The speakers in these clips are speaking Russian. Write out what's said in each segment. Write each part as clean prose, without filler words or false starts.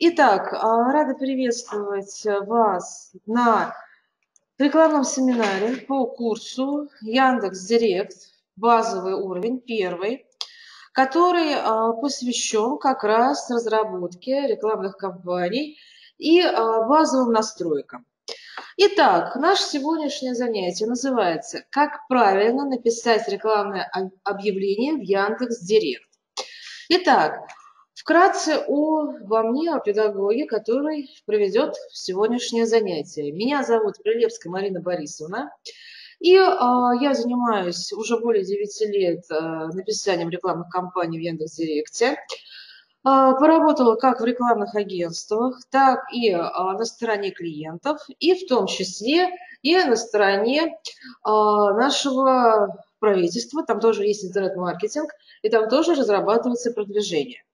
Итак, рада приветствовать вас на рекламном семинаре по курсу Яндекс.Директ, базовый уровень, первый, который посвящен как раз разработке рекламных кампаний и базовым настройкам. Итак, наше сегодняшнее занятие называется «Как правильно написать рекламное объявление в Яндекс.Директ». Итак, вкратце обо мне, о педагоге, который проведет сегодняшнее занятие. Меня зовут Прилепская Марина Борисовна, и я занимаюсь уже более 9 лет написанием рекламных кампаний в Яндекс.Директе. Поработала как в рекламных агентствах, так и на стороне клиентов, и в том числе и на стороне нашего правительства. Там тоже есть интернет-маркетинг, и там тоже разрабатывается продвижение.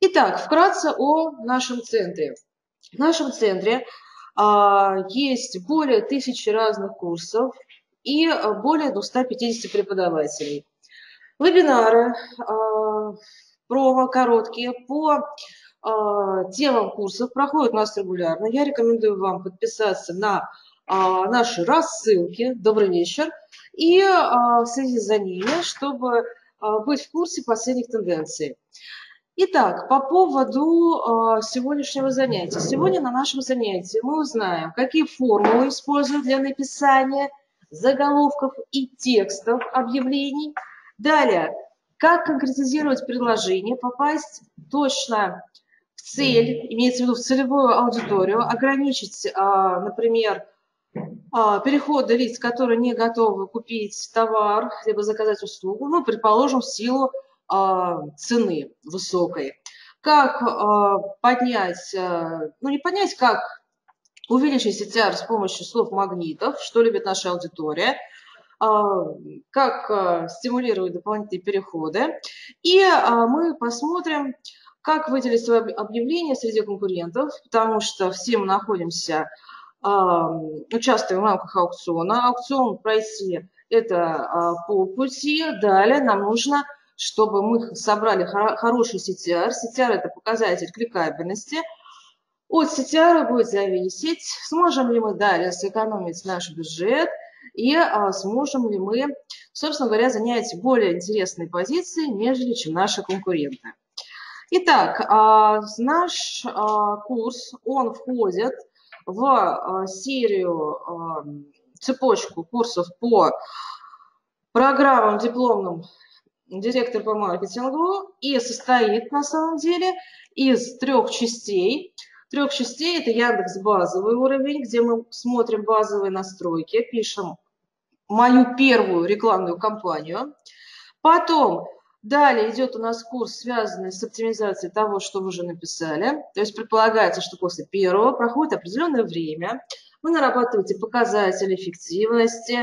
Итак, вкратце о нашем центре. В нашем центре есть более 1000 разных курсов и более 250 преподавателей. Вебинары, промо короткие по темам курсов проходят у нас регулярно. Я рекомендую вам подписаться на наши рассылки. Добрый вечер. И следить за ними, чтобы быть в курсе последних тенденций. Итак, по поводу сегодняшнего занятия. Сегодня на нашем занятии мы узнаем, какие формулы используют для написания заголовков и текстов объявлений. Далее, как конкретизировать предложение, попасть точно в цель, имеется в виду в целевую аудиторию, ограничить, например, переходы лиц, которые не готовы купить товар, либо заказать услугу, ну, предположим, в силу цены высокой. Как поднять, ну не поднять, как увеличить CTR с помощью слов-магнитов, что любит наша аудитория, как стимулировать дополнительные переходы. И мы посмотрим, как выделить свое объявление среди конкурентов, потому что все мы находимся, участвуем в рамках аукциона. Аукцион пройти это полпути, далее нам нужно, чтобы мы собрали хороший CTR. CTR – это показатель кликабельности. От CTR будет зависеть, сможем ли мы далее сэкономить наш бюджет и сможем ли мы, собственно говоря, занять более интересные позиции, нежели чем наши конкуренты. Итак, наш курс, он входит в серию, цепочку курсов по программам дипломным «Директор по маркетингу» и состоит на самом деле из 3 частей. 3 частей – это Яндекс базовый уровень, где мы смотрим базовые настройки, пишем мою первую рекламную кампанию. Потом далее идет у нас курс, связанный с оптимизацией того, что вы уже написали. То есть предполагается, что после первого проходит определенное время. Вы нарабатываете показатели эффективности,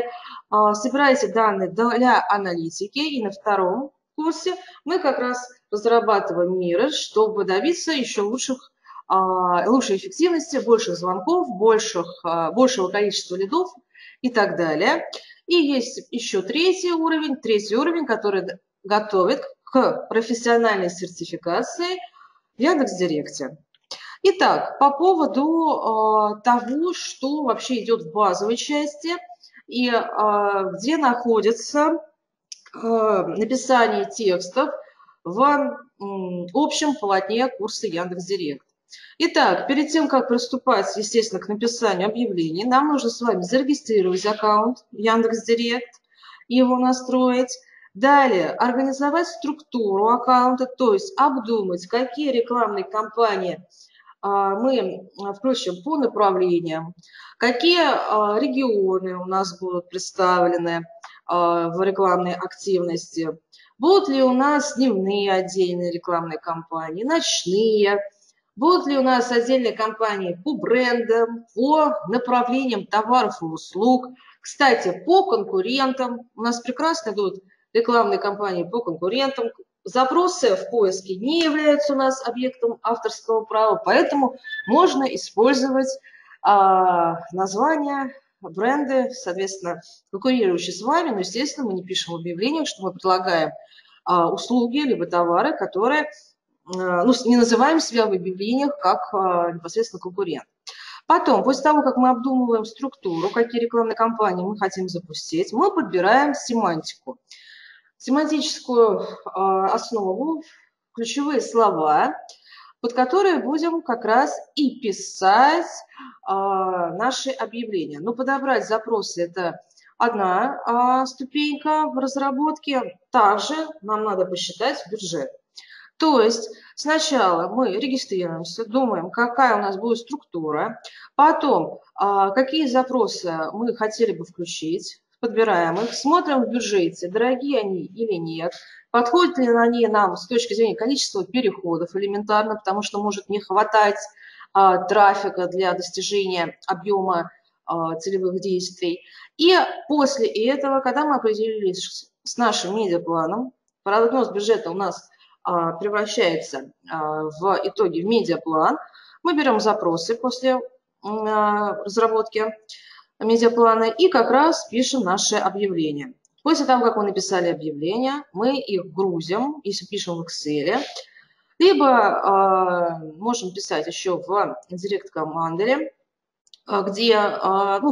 собираете данные для аналитики. И на втором курсе мы как раз разрабатываем меры, чтобы добиться еще лучшей эффективности, больших звонков, большего количества лидов и так далее. И есть еще третий уровень, который готовит к профессиональной сертификации в Яндекс.Директе. Итак, по поводу того, что вообще идет в базовой части и где находится написание текстов в общем полотне курса Яндекс.Директ. Итак, перед тем, как приступать, естественно, к написанию объявлений, нам нужно с вами зарегистрировать аккаунт Яндекс.Директ, его настроить. Далее, организовать структуру аккаунта, то есть обдумать, какие рекламные кампании мы включим по направлениям, какие регионы у нас будут представлены в рекламной активности, будут ли у нас дневные отдельные рекламные кампании, ночные, будут ли у нас отдельные кампании по брендам, по направлениям товаров и услуг. Кстати, по конкурентам у нас прекрасно идут рекламные кампании по конкурентам. Запросы в поиске не являются у нас объектом авторского права, поэтому можно использовать названия, бренды, соответственно, конкурирующие с вами. Но, естественно, мы не пишем в объявлениях, что мы предлагаем услуги либо товары, которые не называем себя в объявлениях как непосредственно конкурент. Потом, после того, как мы обдумываем структуру, какие рекламные кампании мы хотим запустить, мы подбираем семантику. Семантическую основу, ключевые слова, под которые будем как раз и писать наши объявления. Но подобрать запросы – это одна ступенька в разработке. Также нам надо посчитать бюджет. То есть сначала мы регистрируемся, думаем, какая у нас будет структура, потом какие запросы мы хотели бы включить, подбираем их, смотрим в бюджете, дорогие они или нет, подходят ли они нам с точки зрения количества переходов элементарно, потому что может не хватать трафика для достижения объема целевых действий. И после этого, когда мы определились с нашим медиапланом, прогноз бюджета у нас превращается в итоге в медиаплан. Мы берем запросы после разработки медиаплана и как раз пишем наши объявления. После того, как мы написали объявления, мы их грузим, если пишем в Excel, либо можем писать еще в Direct Commander, где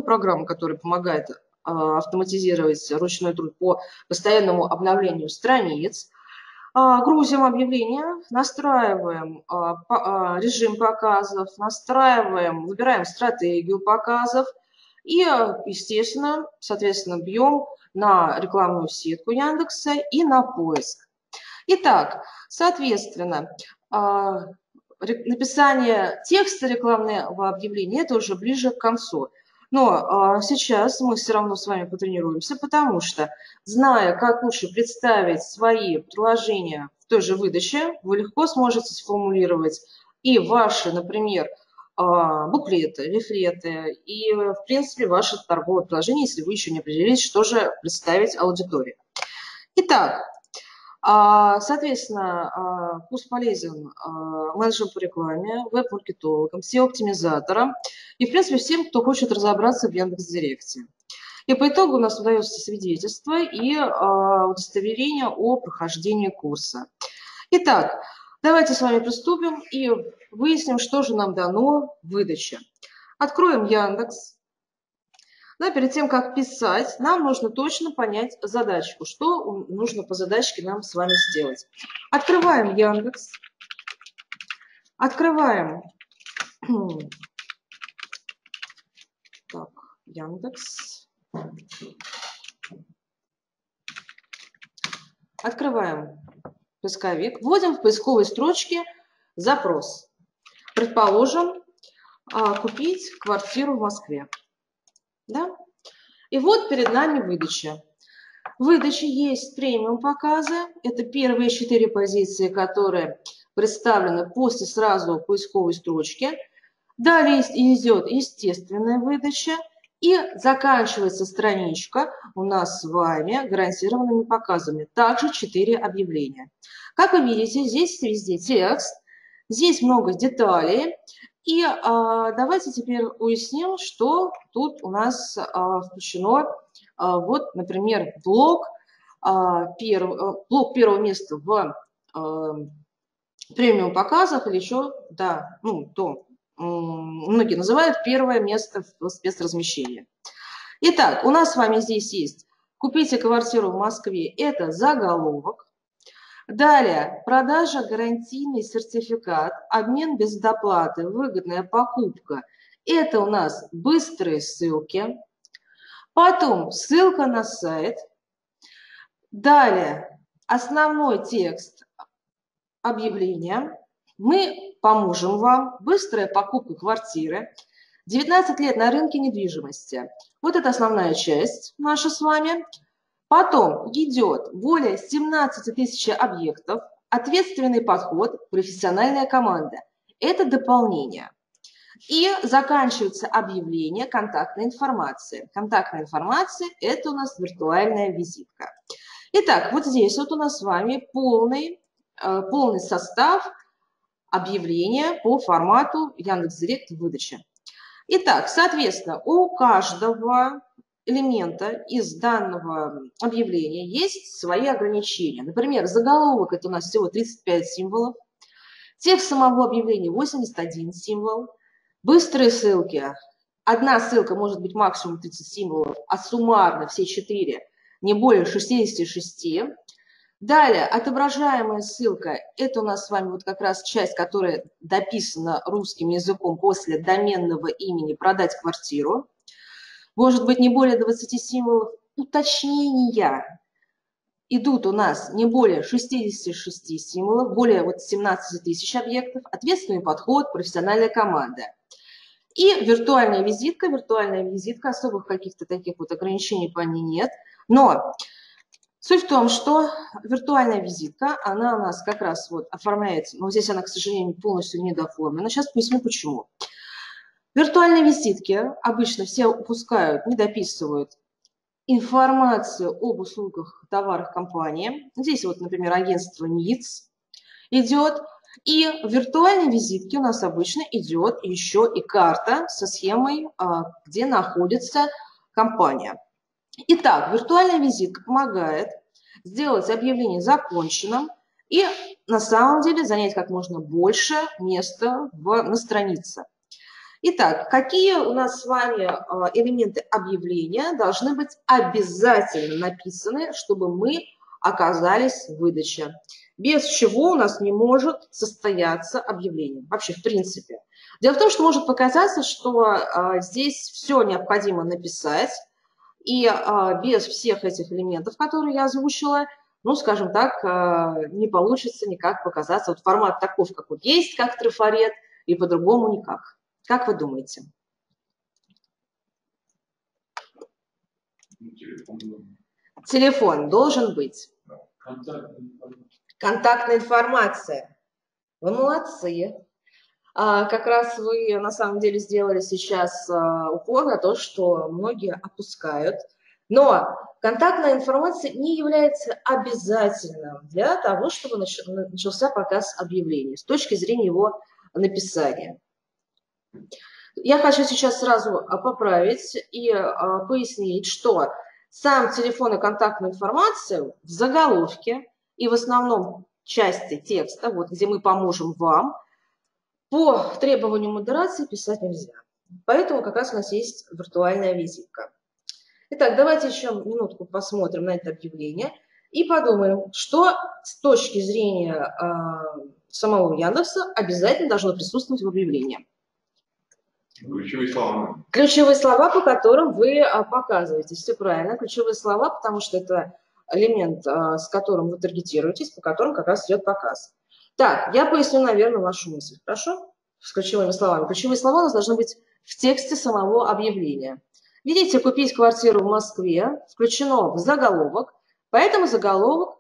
программа, которая помогает автоматизировать ручной труд по постоянному обновлению страниц. Грузим объявление, настраиваем режим показов, выбираем стратегию показов и, естественно, соответственно, бьем на рекламную сетку Яндекса и на поиск. Итак, соответственно, написание текста рекламного объявления – это уже ближе к концу. Но сейчас мы все равно с вами потренируемся, потому что, зная, как лучше представить свои предложения в той же выдаче, вы легко сможете сформулировать и ваши, например, буклеты, лифлеты, и, в принципе, ваше торговое предложение, если вы еще не определились, что же представить аудитории. Итак, соответственно, курс полезен менеджерам по рекламе, веб-маркетологам, SEO-оптимизаторам и, в принципе, всем, кто хочет разобраться в Яндекс.Директе. И по итогу у нас выдается свидетельство и удостоверение о прохождении курса. Итак, давайте с вами приступим и выясним, что же нам дано в выдаче. Откроем Яндекс. Но перед тем, как писать, нам нужно точно понять задачку, что нужно по задачке нам с вами сделать. Открываем Яндекс, открываем так, Яндекс, открываем поисковик, вводим в поисковой строчке запрос. Предположим, купить квартиру в Москве. Да? И вот перед нами выдача. В выдаче есть премиум-показы. Это первые 4 позиции, которые представлены после сразу поисковой строчки. Далее идет естественная выдача. И заканчивается страничка у нас с вами гарантированными показами. Также 4 объявления. Как вы видите, здесь везде текст. Здесь много деталей. И давайте теперь уясним, что тут у нас включено. Вот, например, блок первого места в премиум-показах или еще, да, многие называют первое место в спецразмещении. Итак, у нас с вами здесь есть «Купите квартиру в Москве» – это заголовок. Далее, продажа, гарантийный сертификат, обмен без доплаты, выгодная покупка. Это у нас быстрые ссылки. Потом ссылка на сайт. Далее, основной текст объявления. Мы поможем вам. Быстрая покупка квартиры. 19 лет на рынке недвижимости. Вот это основная часть наша с вами. Потом идет более 17 тысяч объектов, ответственный подход, профессиональная команда. Это дополнение. И заканчивается объявление контактной информации. Контактная информация – это у нас виртуальная визитка. Итак, вот здесь вот у нас с вами полный состав объявления по формату Яндекс.Директ выдачи. Итак, соответственно, у каждого элемента из данного объявления есть свои ограничения. Например, заголовок – это у нас всего 35 символов. Текст самого объявления 81 символ. Быстрые ссылки. Одна ссылка может быть максимум 30 символов, а суммарно все 4 не более 66. Далее, отображаемая ссылка, это у нас с вами вот как раз часть, которая дописана русским языком после доменного имени «Продать квартиру». Может быть, не более 20 символов. Уточнения. Идут у нас не более 66 символов, более вот 17 тысяч объектов, ответственный подход, профессиональная команда. И виртуальная визитка. Виртуальная визитка, особых каких-то таких вот ограничений по ней нет. Но суть в том, что виртуальная визитка, она у нас как раз вот оформляется, но здесь она, к сожалению, полностью недооформлена. Сейчас поясню, почему. Виртуальные визитки обычно все упускают, не дописывают информацию об услугах, товарах компании. Здесь вот, например, агентство НИЦ идет. И в виртуальной визитке у нас обычно идет еще и карта со схемой, где находится компания. Итак, виртуальная визитка помогает сделать объявление законченным и на самом деле занять как можно больше места на странице. Итак, какие у нас с вами элементы объявления должны быть обязательно написаны, чтобы мы оказались в выдаче? Без чего у нас не может состояться объявление. Вообще, в принципе. Дело в том, что может показаться, что здесь все необходимо написать. И без всех этих элементов, которые я озвучила, ну, скажем так, не получится никак показаться. Вот формат таков, как вот есть, как трафарет, и по-другому никак. Как вы думаете? Телефон должен быть. Контактная информация. Вы молодцы. Как раз вы на самом деле сделали сейчас упор на то, что многие опускают. Но контактная информация не является обязательным для того, чтобы начался показ объявлений с точки зрения его написания. Я хочу сейчас сразу поправить и пояснить, что сам телефон и контактную информацию в заголовке и в основном части текста, вот где мы поможем вам, по требованию модерации писать нельзя. Поэтому как раз у нас есть виртуальная визитка. Итак, давайте еще минутку посмотрим на это объявление и подумаем, что с точки зрения самого Яндекса обязательно должно присутствовать в объявлении. Ключевые слова. Ключевые слова, по которым вы показываете. Все правильно. Ключевые слова, потому что это элемент, с которым вы таргетируетесь, по которым как раз идет показ. Так, я поясню, наверное, вашу мысль. Хорошо? С ключевыми словами. Ключевые слова у нас должны быть в тексте самого объявления. Видите, купить квартиру в Москве включено в заголовок, поэтому заголовок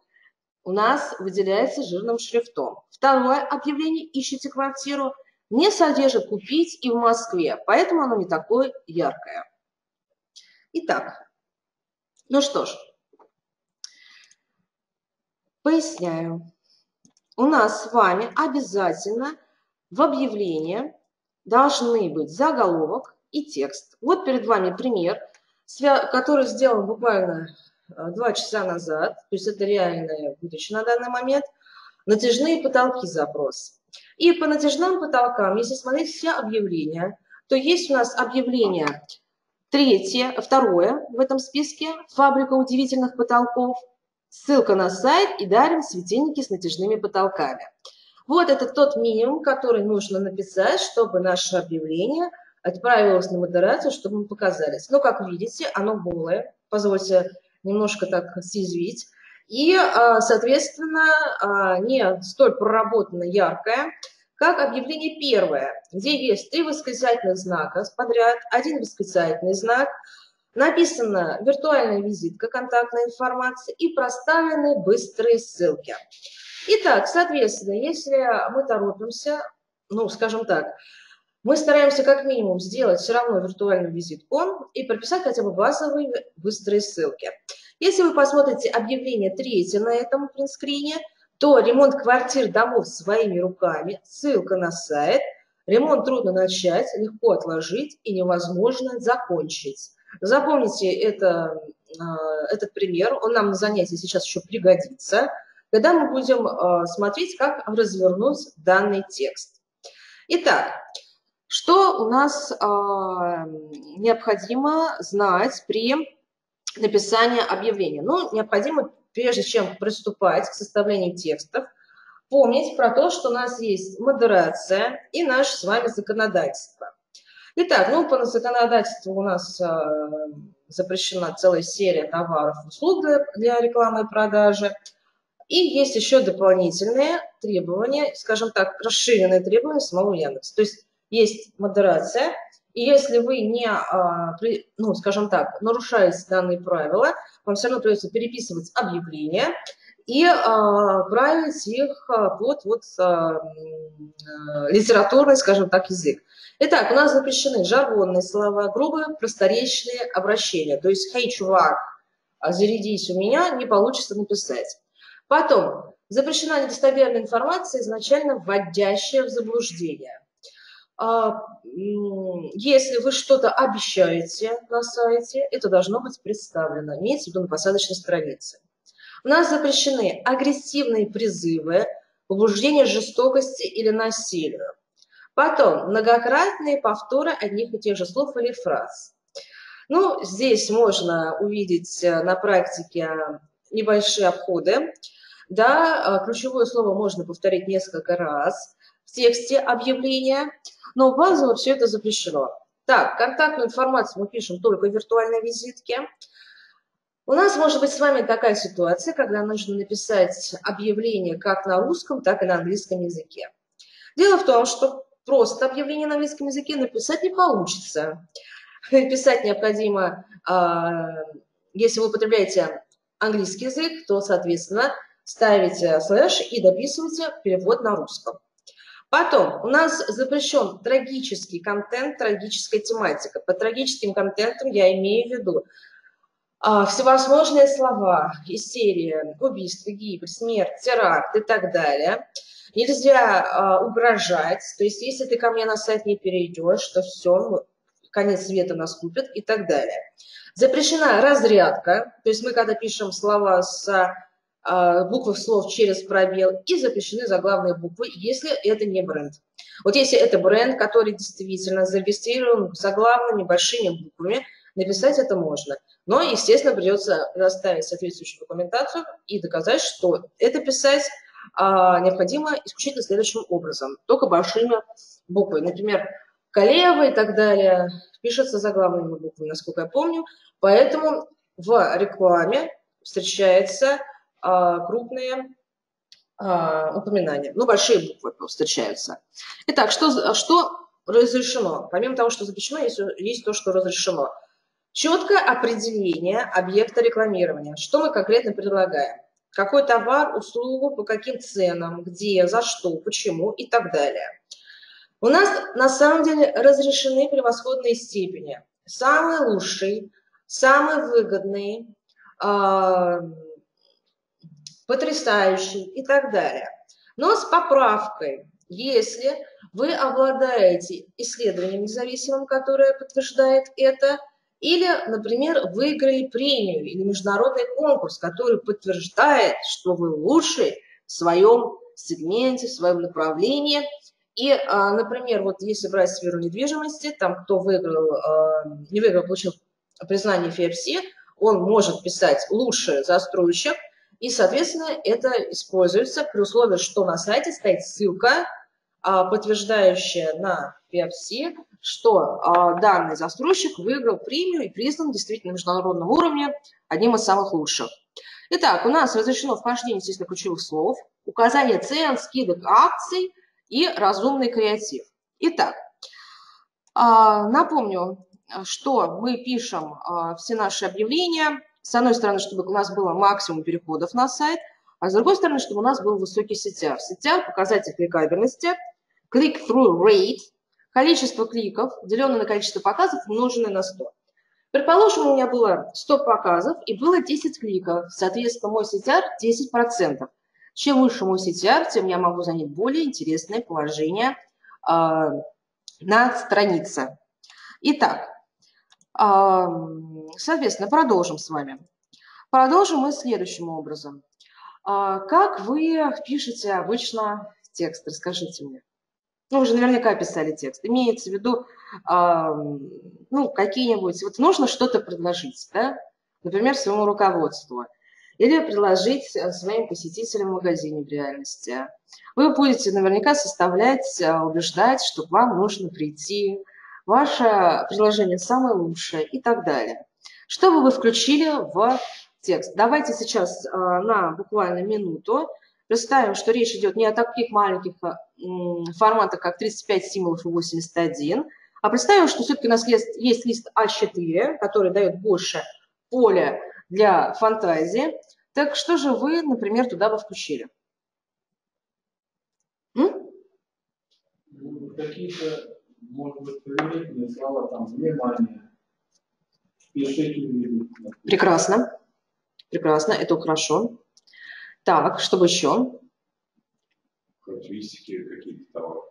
у нас выделяется жирным шрифтом. Второе объявление «Ищите квартиру» не содержит «купить» и «в Москве», поэтому оно не такое яркое. Итак, ну что ж, поясняю. У нас с вами обязательно в объявлении должны быть заголовок и текст. Вот перед вами пример, который сделан буквально 2 часа назад, то есть это реальная выдача на данный момент, натяжные потолки запрос. И по натяжным потолкам, если смотреть все объявления, то есть у нас объявление второе в этом списке, фабрика удивительных потолков, ссылка на сайт и дарим светильники с натяжными потолками. Вот это тот минимум, который нужно написать, чтобы наше объявление отправилось на модерацию, чтобы мы показались. Но, как видите, оно голое, позвольте немножко так съязвить. И, соответственно, не столь проработанно яркое, как объявление первое, где есть 3 восклицательных знака подряд, 1 восклицательный знак, написана виртуальная визитка, контактная информация и проставлены быстрые ссылки. Итак, соответственно, если мы торопимся, ну, скажем так, мы стараемся как минимум сделать все равно виртуальную визитку и прописать хотя бы базовые быстрые ссылки. Если вы посмотрите объявление 3 на этом принтскрине, то ремонт квартир, домов своими руками, ссылка на сайт, ремонт трудно начать, легко отложить и невозможно закончить. Запомните этот пример, он нам на занятии сейчас еще пригодится. когда мы будем смотреть, как развернуть данный текст. Итак, что у нас необходимо знать при написании объявления? Ну, необходимо, прежде чем приступать к составлению текстов, помнить про то, что у нас есть модерация и наше с вами законодательство. Итак, ну, по законодательству у нас запрещена целая серия товаров, услуг для рекламы и продажи. И есть еще дополнительные требования, скажем так, расширенные требования самого Яндекса. То есть есть модерация, и если вы не, ну, скажем так, нарушаете данные правила, вам все равно придется переписывать объявления и править их под литературный, скажем так, язык. Итак, у нас запрещены жаргонные слова, грубые, просторечные обращения. То есть «Хей, чувак, зарядись у меня» не получится написать. Потом, запрещена недостоверная информация, изначально вводящая в заблуждение. Если вы что-то обещаете на сайте, это должно быть представлено, имеется в виду на посадочной странице. У нас запрещены агрессивные призывы, побуждение жестокости или насилию. Потом многократные повторы одних и тех же слов или фраз. Ну, здесь можно увидеть на практике небольшие обходы. Да, ключевое слово можно повторить несколько раз в тексте объявления, но базово все это запрещено. Так, контактную информацию мы пишем только в виртуальной визитке. У нас может быть с вами такая ситуация, когда нужно написать объявление как на русском, так и на английском языке. Дело в том, что просто объявление на английском языке написать не получится. Писать необходимо, если вы употребляете английский язык, то, соответственно, ставите слэш и дописывайте перевод на русском. Потом у нас запрещен трагический контент, трагическая тематика. Под трагическим контентом я имею в виду всевозможные слова из серии убийство, гибель, смерть, теракт и так далее. Нельзя угрожать, то есть если ты ко мне на сайт не перейдешь, то все, конец света наступит и так далее. Запрещена разрядка, то есть мы когда пишем слова с буквы слов через пробел, и запрещены заглавные буквы, если это не бренд. Вот если это бренд, который действительно зарегистрирован заглавными большими буквами, написать это можно. Но, естественно, придется доставить соответствующую документацию и доказать, что это писать необходимо исключительно следующим образом, только большими буквами. Например, «Калеева» и так далее пишется заглавными буквами, насколько я помню. Поэтому в рекламе встречаются крупные упоминания. Ну, большие буквы встречаются. Итак, что разрешено? Помимо того, что запрещено, есть то, что разрешено. Четкое определение объекта рекламирования. Что мы конкретно предлагаем? Какой товар, услугу, по каким ценам, где, за что, почему и так далее. У нас на самом деле разрешены превосходные степени. Самый лучший, самый выгодный, потрясающий и так далее. Но с поправкой, если вы обладаете исследованием независимым, которое подтверждает это, или, например, выиграли премию или международный конкурс, который подтверждает, что вы лучший в своем сегменте, в своем направлении. И, например, вот если брать сферу недвижимости, там кто выиграл, не выиграл, получил признание FIPC, он может писать «лучший застройщик», и, соответственно, это используется при условии, что на сайте стоит ссылка, подтверждающая на FIPC, что данный застройщик выиграл премию и признан действительно на международном уровне одним из самых лучших. Естественно, у нас разрешено вхождение, естественно, ключевых слов, указание цен, скидок, акций и разумный креатив. Итак, напомню, что мы пишем все наши объявления, с одной стороны, чтобы у нас было максимум переходов на сайт, а с другой стороны, чтобы у нас был высокий CTR. CTR – показатель кликабельности, click-through rate, количество кликов, деленное на количество показов, умноженное на 100. Предположим, у меня было 100 показов и было 10 кликов. Соответственно, мой CTR 10%. Чем выше мой CTR, тем я могу занять более интересное положение на странице. Итак, соответственно, продолжим с вами. Продолжим мы следующим образом. Как вы пишете обычно текст? Расскажите мне. Ну, вы же наверняка писали текст. Имеется в виду, ну, какие-нибудь... Вот нужно что-то предложить, да? Например, своему руководству. Или предложить своим посетителям в магазине в реальности. Вы будете наверняка составлять, убеждать, что к вам нужно прийти. Ваше предложение самое лучшее и так далее. Что бы вы включили в текст? Давайте сейчас на буквально минуту представим, что речь идет не о таких маленьких форматах, как 35 символов и 81, а представим, что все-таки у нас есть лист А4, который дает больше поля для фантазии. Так что же вы, например, туда бы включили? Какие-то, может быть, применительные слова, там, внимание, пишите. Прекрасно. Прекрасно, это хорошо. Так, чтобы еще? Характеристики какие-то товара.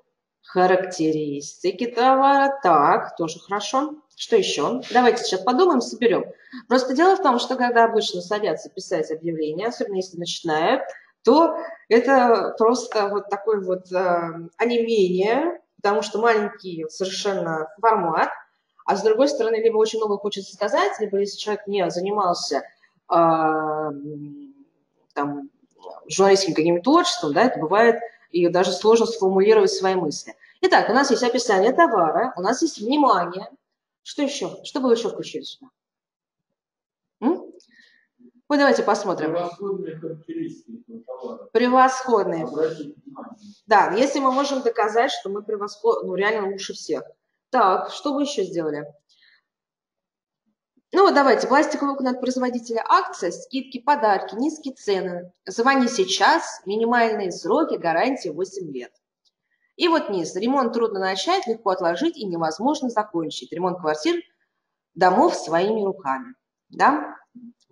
Характеристики товара, так, тоже хорошо. Что еще? Давайте сейчас подумаем, соберем. Просто дело в том, что когда обычно садятся писать объявления, особенно если начинают, то это просто вот такое вот онемение, потому что маленький совершенно формат, а с другой стороны, либо очень много хочется сказать, либо если человек не занимался там, журналистским каким-то творчеством, да, это бывает, и даже сложно сформулировать свои мысли. Итак, у нас есть описание товара, у нас есть внимание. Что еще? Что бы вы еще включили сюда? Вот давайте посмотрим. Превосходные характеристики товара. Превосходные. Да, если мы можем доказать, что мы превосходны, ну, реально лучше всех. Так, что вы еще сделали? Ну вот давайте, пластиковый окна от производителя, акция, скидки, подарки, низкие цены. Звони сейчас, минимальные сроки, гарантия 8 лет. И вот низ. Ремонт трудно начать, легко отложить и невозможно закончить. Ремонт квартир, домов своими руками. Да?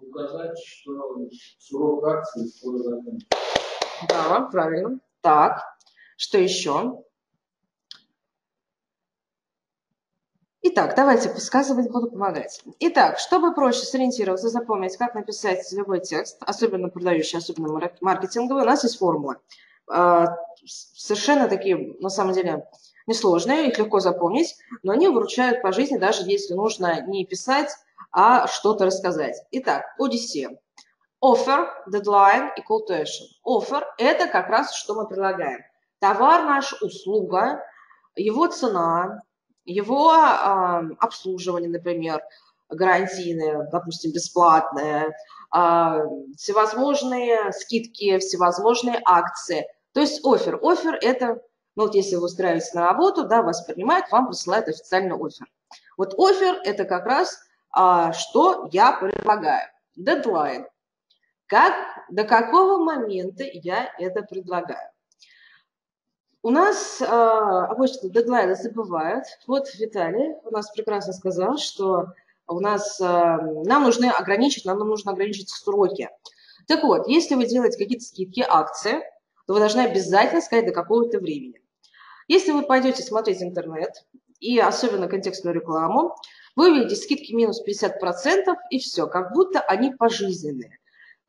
Указать, что срок акции скоро закончится. Да, правильно. Так, что еще? Итак, давайте подсказывать, буду помогать. Итак, чтобы проще сориентироваться, запомнить, как написать любой текст, особенно продающий, особенно маркетинговый, у нас есть формулы. Совершенно такие, на самом деле, несложные, их легко запомнить, но они выручают по жизни, даже если нужно не писать, а что-то рассказать. Итак, ODC. Offer, deadline и call to action. Offer – это как раз, что мы предлагаем. Товар наш, услуга, его цена – его обслуживание, например, гарантийное, допустим, бесплатное, всевозможные скидки, всевозможные акции. То есть оффер. Оффер – это, ну вот если вы устраиваетесь на работу, да, вас принимают, вам присылают официальный оффер. Вот оффер – это как раз, что я предлагаю. Дедлайн. Как, до какого момента я это предлагаю? У нас обычно дедлайны забывают. Вот Виталий у нас прекрасно сказал, что у нас, нам нужно ограничить сроки. Так вот, если вы делаете какие-то скидки, акции, то вы должны обязательно сказать до какого-то времени. Если вы пойдете смотреть интернет, и особенно контекстную рекламу, вы увидите скидки минус 50% и все, как будто они пожизненные.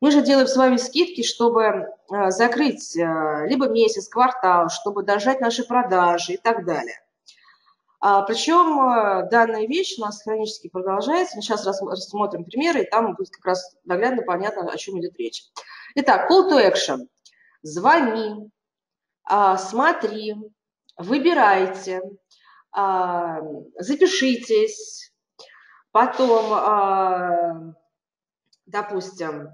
Мы же делаем с вами скидки, чтобы закрыть либо месяц, квартал, чтобы дожать наши продажи и так далее. Причем данная вещь у нас хронически продолжается. Мы сейчас рассмотрим примеры, и там будет как раз наглядно понятно, о чем идет речь. Итак, call to action. Звони, смотри, выбирайте, запишитесь, потом, допустим,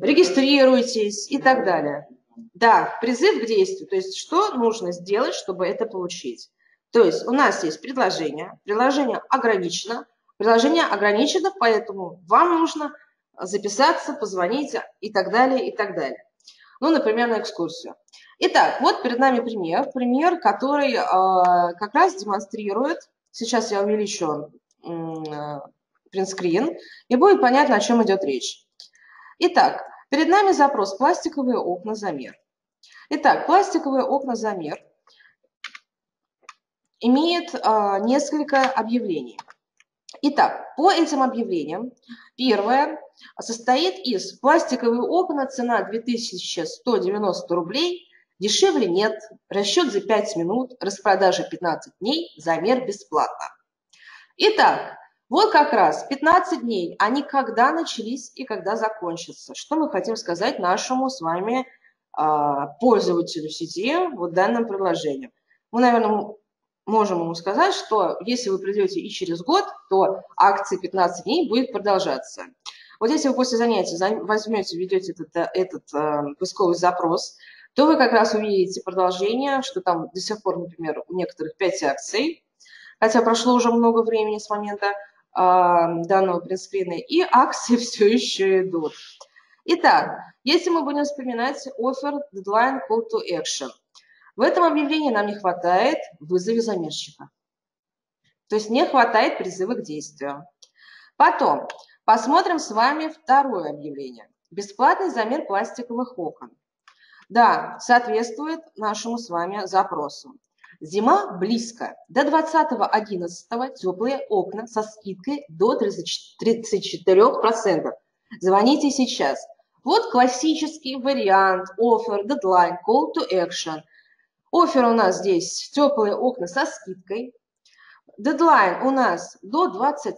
регистрируйтесь и так далее. Да, призыв к действию, то есть что нужно сделать, чтобы это получить. То есть у нас есть предложение, предложение ограничено, поэтому вам нужно записаться, позвонить и так далее, и так далее. Ну, например, на экскурсию. Итак, вот перед нами пример, который как раз демонстрирует, сейчас я увеличу принтскрин, и будет понятно, о чем идет речь. Итак, перед нами запрос «Пластиковые окна замер». Итак, «Пластиковые окна замер» имеет несколько объявлений. Итак, по этим объявлениям, первое состоит из пластиковые окна, цена 2190 рублей, дешевле нет, расчет за 5 минут, распродажа 15 дней, замер бесплатно. Итак, вот как раз 15 дней, они когда начались и когда закончатся. Что мы хотим сказать нашему с вами пользователю сети вот данным предложением? Мы, наверное, можем ему сказать, что если вы придете и через год, то акция 15 дней будет продолжаться. Вот если вы после занятия возьмете, введете этот поисковый запрос, то вы как раз увидите продолжение, что там до сих пор, например, у некоторых 5 акций, хотя прошло уже много времени с момента данного принтскрина, и акции все еще идут. Итак, если мы будем вспоминать offer, deadline, call to action, в этом объявлении нам не хватает вызова замерщика. То есть не хватает призыва к действию. Потом посмотрим с вами второе объявление. Бесплатный замер пластиковых окон. Да, соответствует нашему с вами запросу. Зима близко. До 20.11 теплые окна со скидкой до 34%. Звоните сейчас. Вот классический вариант offer, deadline, call to action. Оффер у нас здесь теплые окна со скидкой. Дедлайн у нас до 20.11.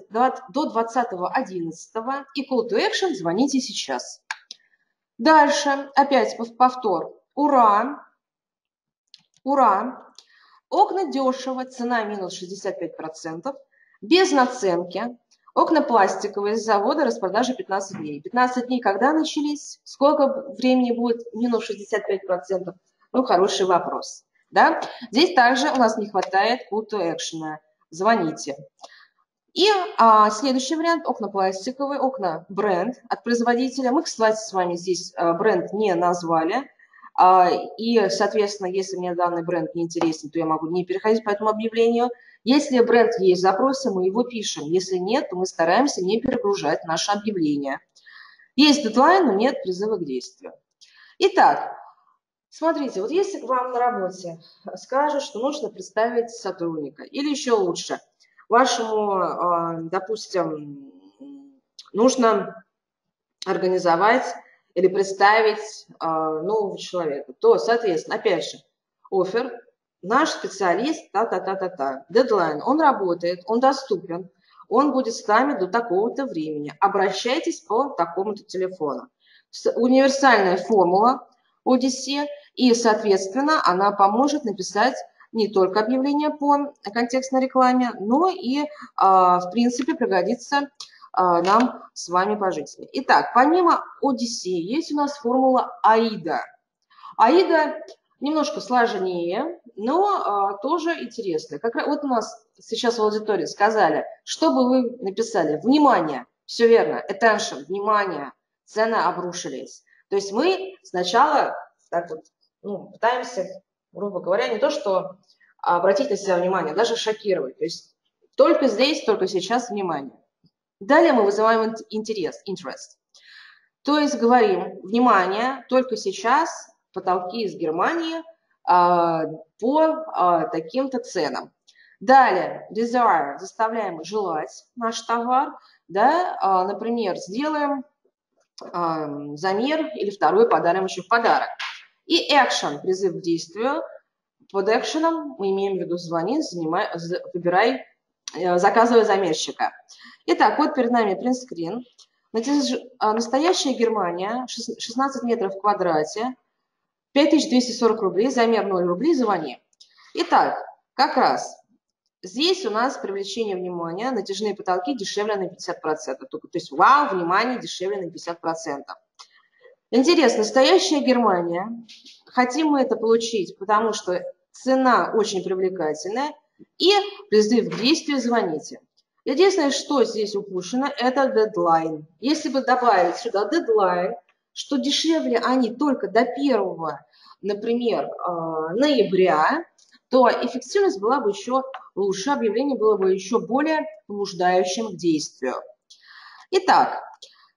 И call to action звоните сейчас. Дальше опять повтор. Ура! Ура! Окна дешево, цена минус 65%. Без наценки. Окна пластиковые с завода, распродажа 15 дней. 15 дней когда начались? Сколько времени будет? Минус 65%. Ну, хороший вопрос. Да? Здесь также у нас не хватает call to action. Звоните. И следующий вариант – окна пластиковые, окна бренд от производителя. Мы, кстати, с вами здесь бренд не назвали. И, соответственно, если мне данный бренд не интересен, то я могу не переходить по этому объявлению. Если бренд есть в запросе, мы его пишем. Если нет, то мы стараемся не перегружать наше объявление. Есть дедлайн, но нет призыва к действию. Итак. Смотрите, вот если к вам на работе скажут, что нужно представить сотрудника, или еще лучше, вашему, допустим, нужно организовать или представить нового человека, то, соответственно, опять же, оффер, наш специалист, та-та-та-та-та, дедлайн, он работает, он доступен, он будет с нами до такого-то времени, обращайтесь по такому-то телефону. Универсальная формула Одиссе, и, соответственно, она поможет написать не только объявление по контекстной рекламе, но и, в принципе, пригодится нам с вами по жизни. Итак, помимо Одиссе есть у нас формула Аида. Аида немножко сложнее, но тоже интересная. Как вот у нас сейчас в аудитории сказали, чтобы вы написали внимание, все верно, attention, внимание, цены обрушились. То есть мы сначала так вот, ну, пытаемся, грубо говоря, не то что обратить на себя внимание, даже шокировать. То есть только здесь, только сейчас внимание. Далее мы вызываем интерес, interest. То есть говорим, внимание, только сейчас потолки из Германии по таким-то ценам. Далее desire, заставляем желать наш товар. Да? Например, сделаем замер или второй подарим еще в подарок. И action, призыв к действию. Под action мы имеем в виду звони, выбирай, заказывай замерщика. Итак, вот перед нами принтскрин. Настоящая Германия, 16 метров в квадрате, 5240 рублей, замер 0 рублей, звони. Итак, как раз здесь у нас привлечение внимания, натяжные потолки дешевле на 50%. То есть, вау, внимание, дешевле на 50%. Интересно, настоящая Германия. Хотим мы это получить, потому что цена очень привлекательная. И призыв к действию звоните. Единственное, что здесь упущено, это дедлайн. Если бы добавить сюда дедлайн, что дешевле они только до 1, например, ноября, то эффективность была бы еще лучше, объявление было бы еще более побуждающим к действию. Итак,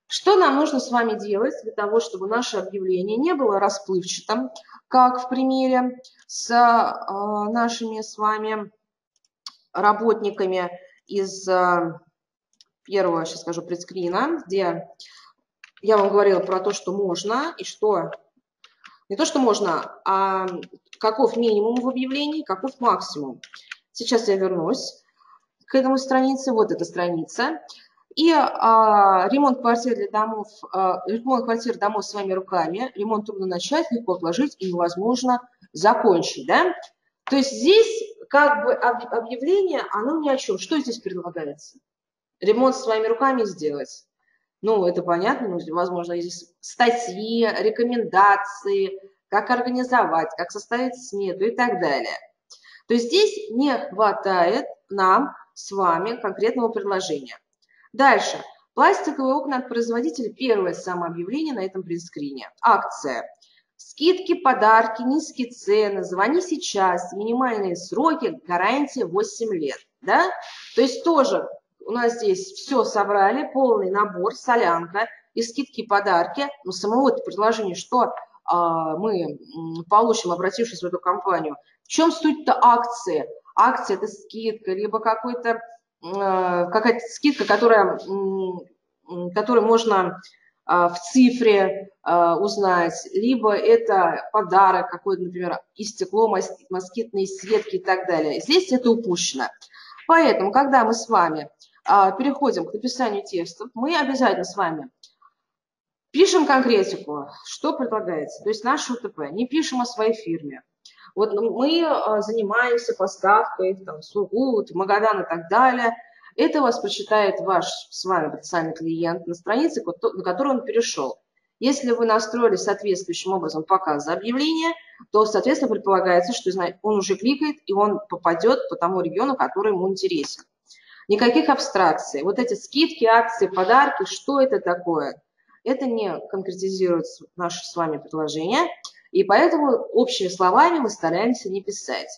что нам нужно с вами делать для того, чтобы наше объявление не было расплывчатым, как в примере с нашими с вами работниками из первого, сейчас скажу, предскрина, где я вам говорила про то, что можно и что... Не то, что можно, а каков минимум в объявлении, каков максимум. Сейчас я вернусь к этой странице. Вот эта страница. И ремонт квартир для домов, ремонт квартир домов своими руками. Ремонт трудно начать, легко отложить и невозможно закончить. Да? То есть здесь как бы объявление, оно ни о чем. Что здесь предлагается? Ремонт своими руками сделать. Ну, это понятно, но, возможно, здесь статьи, рекомендации, как организовать, как составить смету и так далее. То есть здесь не хватает нам с вами конкретного предложения. Дальше. Пластиковые окна от производителя. Первое самообъявление на этом принтскрине. Акция. Скидки, подарки, низкие цены, звони сейчас, минимальные сроки, гарантия 8 лет. Да? То есть тоже... У нас здесь все собрали, полный набор, солянка, и скидки, и подарки. Но самого это предложение, что мы получим, обратившись в эту компанию. В чем суть-то акции? Акция – это скидка, либо какая-то скидка, которую можно в цифре узнать, либо это подарок какой-то, например, и стекло, москитные сетки и так далее. Здесь это упущено. Поэтому, когда мы с вами... переходим к написанию текстов, мы обязательно с вами пишем конкретику, что предлагается, то есть наше УТП, не пишем о своей фирме. Вот мы занимаемся поставкой, там, Сургут, Магадан и так далее. Это вас прочитает ваш с вами потенциальный клиент на странице, на которую он перешел. Если вы настроили соответствующим образом показ за объявление, то, соответственно, предполагается, что он уже кликает, и он попадет по тому региону, который ему интересен. Никаких абстракций. Вот эти скидки, акции, подарки, что это такое? Это не конкретизирует наше с вами предложение, и поэтому общими словами мы стараемся не писать.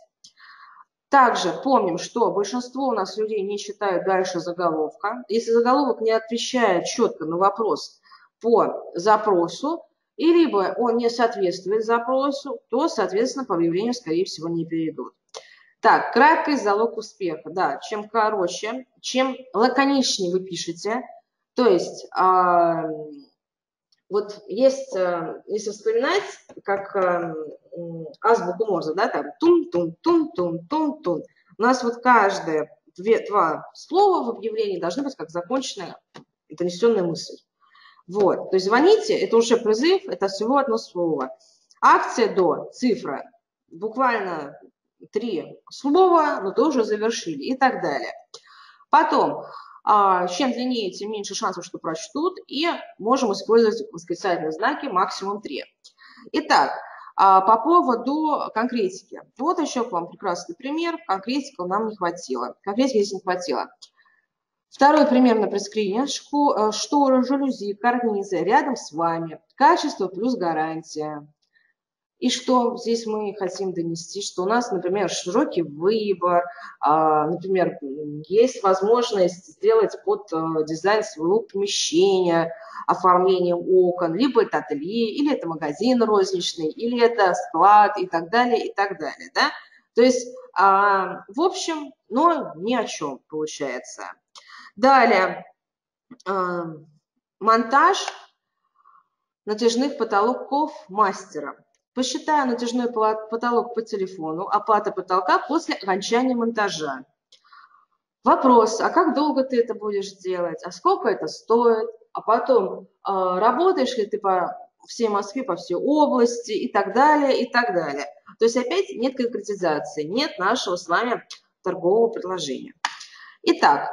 Также помним, что большинство у нас людей не читают дальше заголовка. Если заголовок не отвечает четко на вопрос по запросу, и либо он не соответствует запросу, то, соответственно, по объявлению, скорее всего, не перейдут. Так, краткость – залог успеха. Да, чем короче, чем лаконичнее вы пишете, то есть, вот есть, если вспоминать, как азбуку Морзе, да, там тун-тун-тун-тун-тун-тун. У нас вот каждые два слова в объявлении должны быть как законченная донесенная мысль. Вот, то есть звоните, это уже призыв, это всего одно слово. Акция до, цифра, буквально... 3 слова, но тоже завершили и так далее. Потом, чем длиннее, тем меньше шансов, что прочтут, и можем использовать восклицательные знаки максимум 3. Итак, по поводу конкретики. Вот еще к вам прекрасный пример. Конкретика нам не хватило. Конкретики здесь не хватило. Второй пример на прескрине. Шторы, жалюзи, карнизы рядом с вами. Качество плюс гарантия. И что здесь мы хотим донести, что у нас, например, широкий выбор, например, есть возможность сделать под дизайн своего помещения, оформление окон, либо это ателье, или это магазин розничный, или это склад и так далее, да? То есть, в общем, но ни о чем получается. Далее, монтаж натяжных потолков мастера. Посчитаю натяжной потолок по телефону, оплата потолка после окончания монтажа. Вопрос, а как долго ты это будешь делать, а сколько это стоит, а потом, работаешь ли ты по всей Москве, по всей области и так далее, и так далее. То есть опять нет конкретизации, нет нашего с вами торгового предложения. Итак,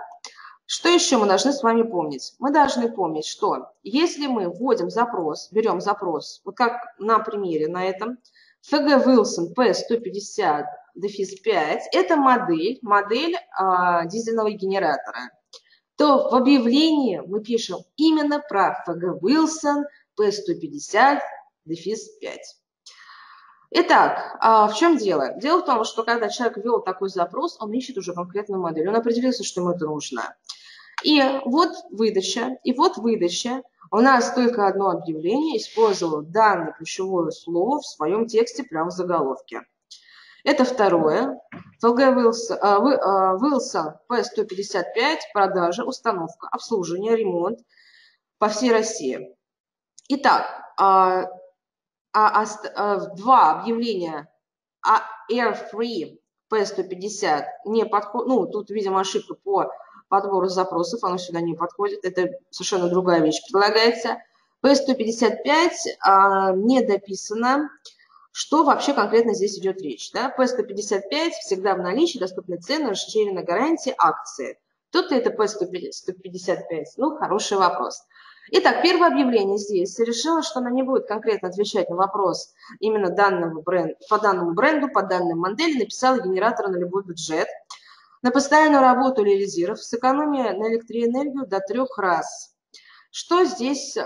что еще мы должны с вами помнить? Мы должны помнить, что если мы вводим запрос, берем запрос, вот как на примере на этом, FG Wilson P150-5, это модель дизельного генератора, то в объявлении мы пишем именно про FG Wilson P150-5. Итак, в чем дело? Дело в том, что когда человек ввел такой запрос, он ищет уже конкретную модель, он определился, что ему это нужно. И вот выдача, у нас только одно объявление использовало данное ключевое слово в своем тексте прямо в заголовке. Это второе. ФЛГ Wilson P155, продажа, установка, обслуживание, ремонт по всей России. Итак, два объявления Airfree P150 не подходит, ну, тут, видимо, ошибка по подбору запросов, оно сюда не подходит, это совершенно другая вещь предлагается. P155 не дописано, что вообще конкретно здесь идет речь. Да? P155 всегда в наличии, доступны цены, расширена гарантия, акции. Тут это P155, ну, хороший вопрос. Итак, первое объявление здесь. Решила, что она не будет конкретно отвечать на вопрос именно по данному бренду, по данной модели, написала генератор на любой бюджет. На постоянную работу лилизиров с экономией на электроэнергию до 3 раз. Что здесь не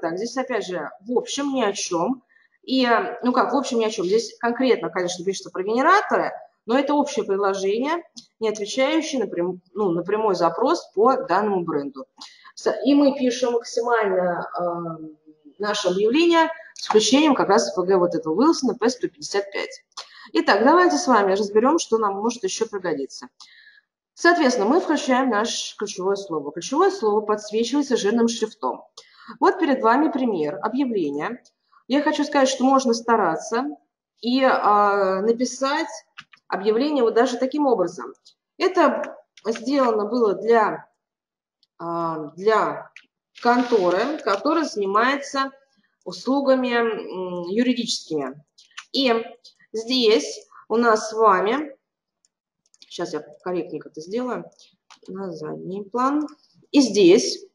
так? Здесь, опять же, в общем, ни о чем. И, ну как, в общем, ни о чем. Здесь конкретно, конечно, пишется про генераторы, но это общее предложение, не отвечающее на прямой запрос по данному бренду. И мы пишем максимально наше объявление с включением как раз ФГ вот этого Уилсона P155. Итак, давайте с вами разберем, что нам может еще пригодиться. Соответственно, мы включаем наше ключевое слово. Ключевое слово подсвечивается жирным шрифтом. Вот перед вами пример объявления. Я хочу сказать, что можно стараться и написать объявление вот даже таким образом. Это сделано было для конторы, которая занимается услугами юридическими. И здесь у нас с вами, сейчас я корректненько это сделаю, на задний план, и здесь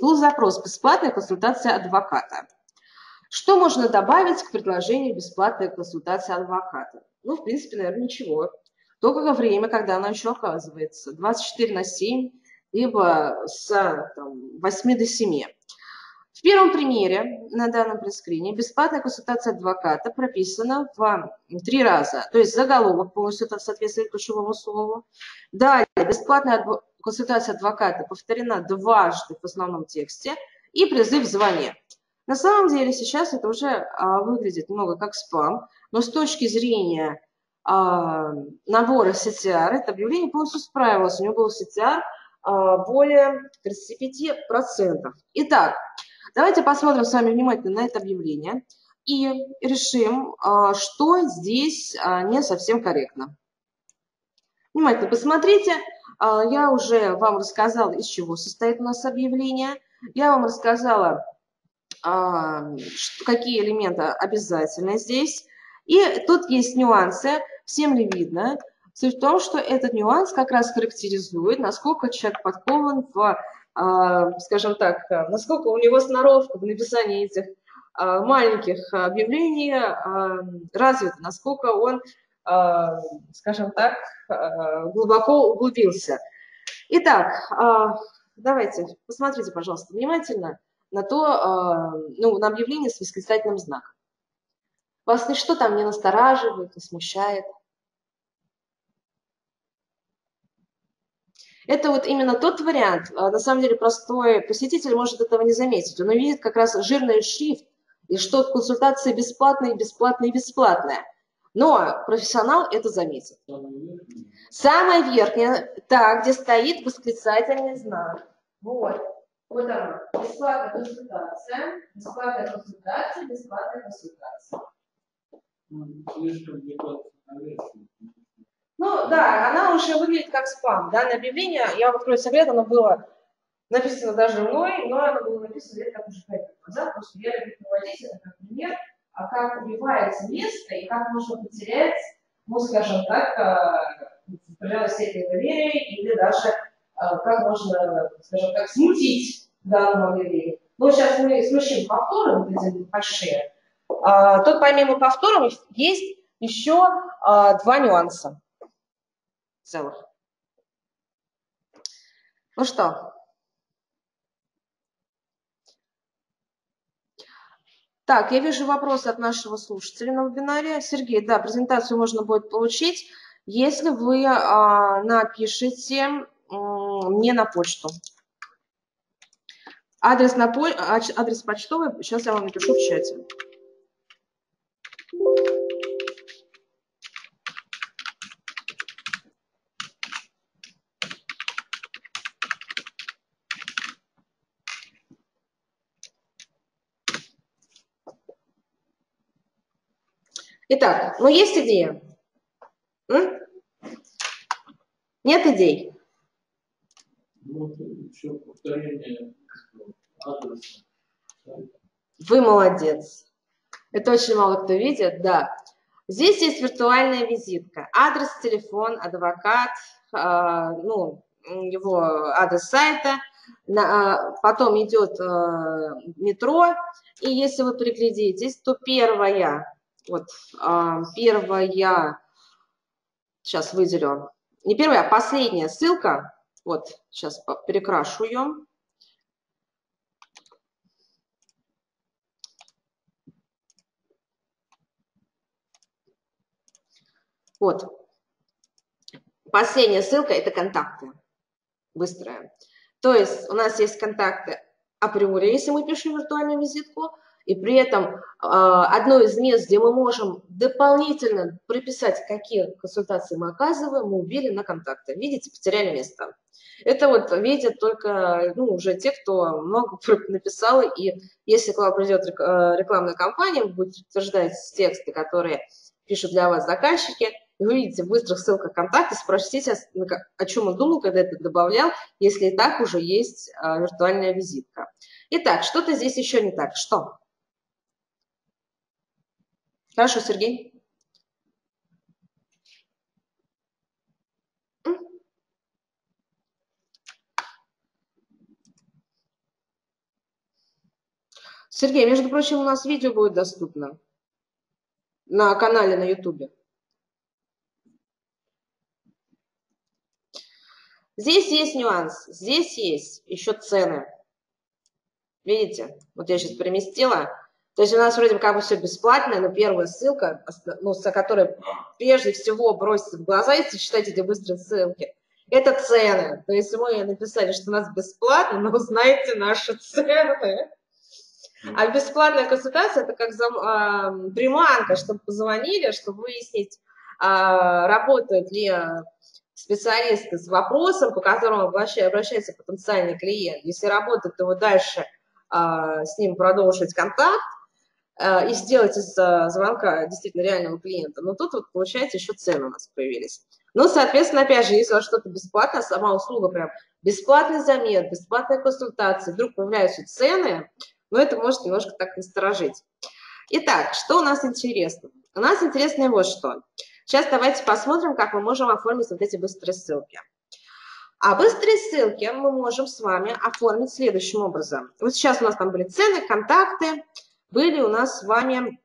был запрос «Бесплатная консультация адвоката». Что можно добавить к предложению «Бесплатная консультация адвоката»? Ну, в принципе, наверное, ничего. Только время, когда она еще оказывается, 24/7, либо с 8 до 7. В первом примере на данном прескрине бесплатная консультация адвоката прописана в 3 раза. То есть заголовок полностью соответствует ключевому слову. Далее бесплатная консультация адвоката повторена дважды в основном тексте и призыв «Звони». На самом деле сейчас это уже выглядит немного как спам, но с точки зрения набора CTR, это объявление полностью справилось. У него был CTR более 35%. Итак, давайте посмотрим с вами внимательно на это объявление и решим, что здесь не совсем корректно. Внимательно посмотрите. Я уже вам рассказала, из чего состоит у нас объявление. Я вам рассказала, какие элементы обязательно здесь. И тут есть нюансы, всем ли видно. Суть в том, что этот нюанс как раз характеризует, насколько человек подкован в, скажем так, насколько у него сноровка в написании этих маленьких объявлений развита, насколько он, скажем так, глубоко углубился. Итак, давайте, посмотрите, пожалуйста, внимательно на то, на объявление с восклицательным знаком. Вас ничто там не настораживает, не смущает. Это вот именно тот вариант, на самом деле простой посетитель может этого не заметить. Он увидит как раз жирный шрифт, и что консультация бесплатная, бесплатная, бесплатная. Но профессионал это заметит. Самая верхняя, так, где стоит восклицательный знак. Вот. Вот она. Бесплатная консультация, бесплатная консультация, бесплатная консультация. Ну да, она уже выглядит как спам. Данное объявление, я вам открою секрет, оно было написано даже мной, но оно было написано лет как уже 5 лет назад, потому что я люблю проводить это как пример, а как убивается место и как можно потерять, ну скажем так, степень доверия или даже как можно, скажем так, смутить данное объявление. Ну сейчас мы смущаем повторы, вот эти большие. Тут помимо повторов есть еще 2 нюанса целых. Ну что? Так, я вижу вопросы от нашего слушателя на вебинаре. Сергей, да, презентацию можно будет получить, если вы напишите мне на почту. Адрес почтовый сейчас я вам напишу в чате. Итак, ну есть идея? Нет идей? Вы молодец. Это очень мало кто видит, да. Здесь есть виртуальная визитка. Адрес, телефон, адвокат, ну, его адрес сайта. Потом идет метро. И если вы приглядитесь, то первая, вот первая, сейчас выделю, не первая, а последняя ссылка. Вот, сейчас перекрашу ее. Вот. Последняя ссылка – это контакты. Быстрая. То есть у нас есть контакты априори, если мы пишем виртуальную визитку, и при этом одно из мест, где мы можем дополнительно прописать, какие консультации мы оказываем, мы убили на контакты. Видите, потеряли место. Это вот видят только, ну, уже те, кто много написал, и если к вам придет рекламная кампания, вы будете утверждать тексты, которые пишут для вас заказчики, и вы видите в быстрых ссылках контакты, спросите, о чем он думал, когда это добавлял, если и так уже есть виртуальная визитка. Итак, что-то здесь еще не так. Что? Хорошо, Сергей. Сергей, между прочим, у нас видео будет доступно на канале на YouTube. Здесь есть нюанс, здесь есть еще цены. Видите, вот я сейчас переместила. То есть у нас вроде как бы все бесплатно, но первая ссылка, ну, которая прежде всего бросится в глаза, если читаете эти быстрые ссылки, это цены. То есть мы написали, что у нас бесплатно, но узнаете наши цены. А бесплатная консультация – это как приманка, чтобы позвонили, чтобы выяснить, работают ли специалисты с вопросом, по которому обращается потенциальный клиент. Если работают, то вы дальше с ним продолжить контакт и сделать из звонка действительно реального клиента. Но тут вот, получается, еще цены у нас появились. Ну, соответственно, опять же, если у вас что-то бесплатно, сама услуга прям бесплатный замет, бесплатная консультация, вдруг появляются цены – но это может немножко так насторожить. Итак, что у нас интересно? У нас интересно вот что. Сейчас давайте посмотрим, как мы можем оформить вот эти быстрые ссылки. А быстрые ссылки мы можем с вами оформить следующим образом. Вот сейчас у нас там были цены, контакты, были у нас с вами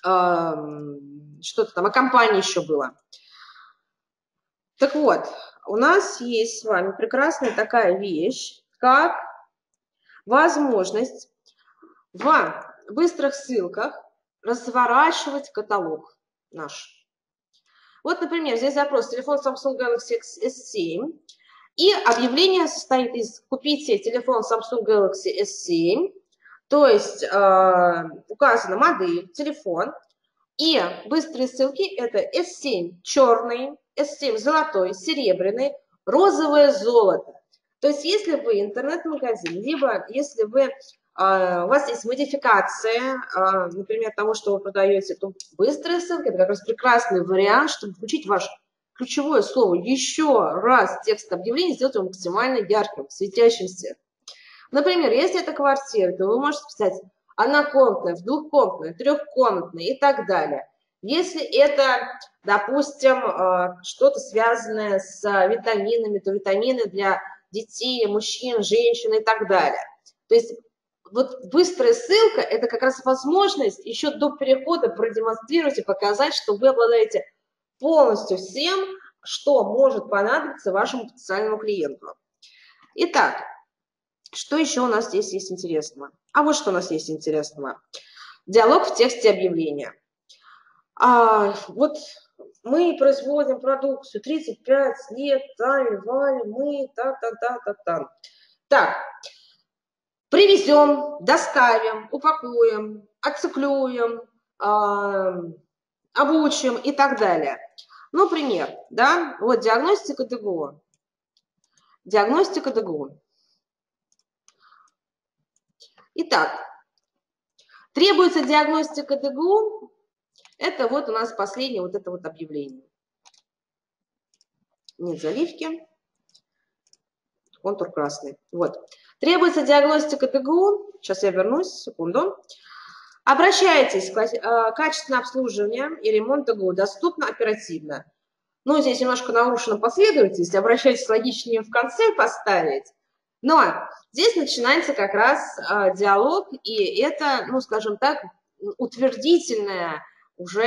что-то там, о компании еще было. Так вот, у нас есть с вами прекрасная такая вещь, как возможность в быстрых ссылках разворачивать каталог наш. Вот, например, здесь запрос телефон Samsung Galaxy S7, и объявление состоит из «Купите телефон Samsung Galaxy S7», то есть указана модель, телефон, и быстрые ссылки – это S7 черный, S7 золотой, серебряный, розовое золото. То есть если вы интернет-магазин, либо если вы у вас есть модификация, например, того, что вы продаете, то быстрая ссылка – это как раз прекрасный вариант, чтобы включить ваше ключевое слово еще раз в текст объявления, сделать его максимально ярким, светящимся. Например, если это квартира, то вы можете писать однокомнатная, двухкомнатная, трехкомнатная и так далее. Если это, допустим, что-то связанное с витаминами, то витамины для детей, мужчин, женщин и так далее. То есть вот быстрая ссылка – это как раз возможность еще до перехода продемонстрировать и показать, что вы обладаете полностью всем, что может понадобиться вашему потенциальному клиенту. Итак, что еще у нас здесь есть интересного? А вот что у нас есть интересного. Диалог в тексте объявления. Вот мы производим продукцию 35 лет, Тайвань, мы, та-та-та-та-та. Так. Привезем, доставим, упакуем, отциклюем, обучим и так далее. Ну, пример, да, вот диагностика ДГУ. Диагностика ДГУ. Итак, требуется диагностика ДГУ Это вот у нас последнее вот это вот объявление. Нет заливки. Контур красный. Вот. Требуется диагностика ТГУ. Сейчас я вернусь, секунду. Обращайтесь. Качественное обслуживание и ремонт ТГУ доступно оперативно. Ну, здесь немножко нарушена последовательность. Обращайтесь, логичнее в конце поставить. Но здесь начинается как раз диалог, и это, ну, скажем так, утвердительное уже...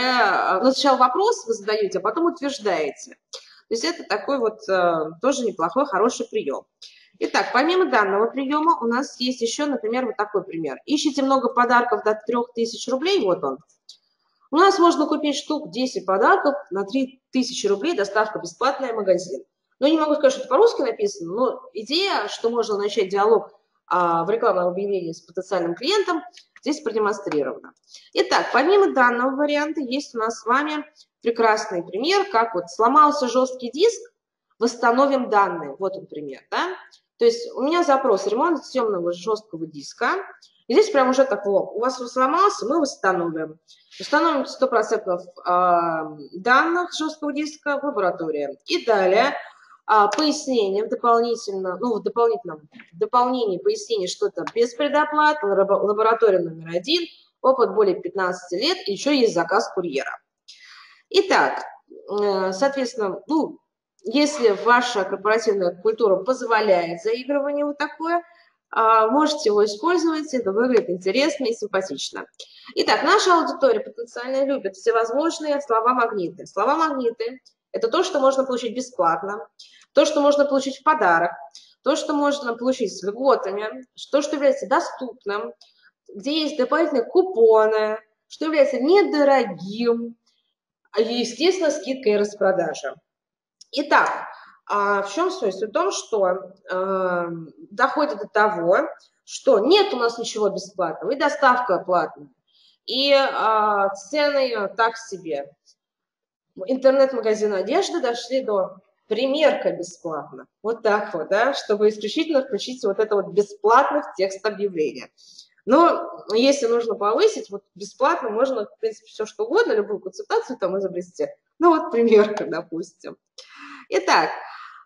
Ну, сначала вопрос вы задаете, а потом утверждаете. То есть это такой вот тоже неплохой, хороший прием. Итак, помимо данного приема у нас есть еще, например, вот такой пример. Ищите много подарков до 3000 рублей, вот он. У нас можно купить штук 10 подарков на 3000 рублей, доставка бесплатная, магазин. Ну, не могу сказать, что это по-русски написано, но идея, что можно начать диалог в рекламном объявлении с потенциальным клиентом, здесь продемонстрирована. Итак, помимо данного варианта есть у нас с вами прекрасный пример, как вот сломался жесткий диск, восстановим данные. Вот он пример, да? То есть у меня запрос ремонт съемного жесткого диска. И здесь прям уже так, у вас сломался, мы восстановим. Установим 100% данных жесткого диска в лаборатории. И далее пояснение дополнительно, ну, в дополнении пояснение что-то без предоплаты, лаборатория номер 1, опыт более 15 лет, и еще есть заказ курьера. Итак, соответственно, ну, если ваша корпоративная культура позволяет заигрывание вот такое, можете его использовать, это выглядит интересно и симпатично. Итак, наша аудитория потенциально любит всевозможные слова-магниты. Слова-магниты – это то, что можно получить бесплатно, то, что можно получить в подарок, то, что можно получить с льготами, то, что является доступным, где есть дополнительные купоны, что является недорогим, естественно, скидка и распродажа. Итак, в чем суть? В том, что доходит до того, что нет у нас ничего бесплатного, и доставка платная, и цены так себе. Интернет-магазин одежды дошли до примерка бесплатно. Вот так вот, да, чтобы исключительно включить вот это вот бесплатно в текст объявления. Но если нужно повысить, вот бесплатно можно, в принципе, все что угодно, любую консультацию там изобрести. Ну вот примерка, допустим. Итак,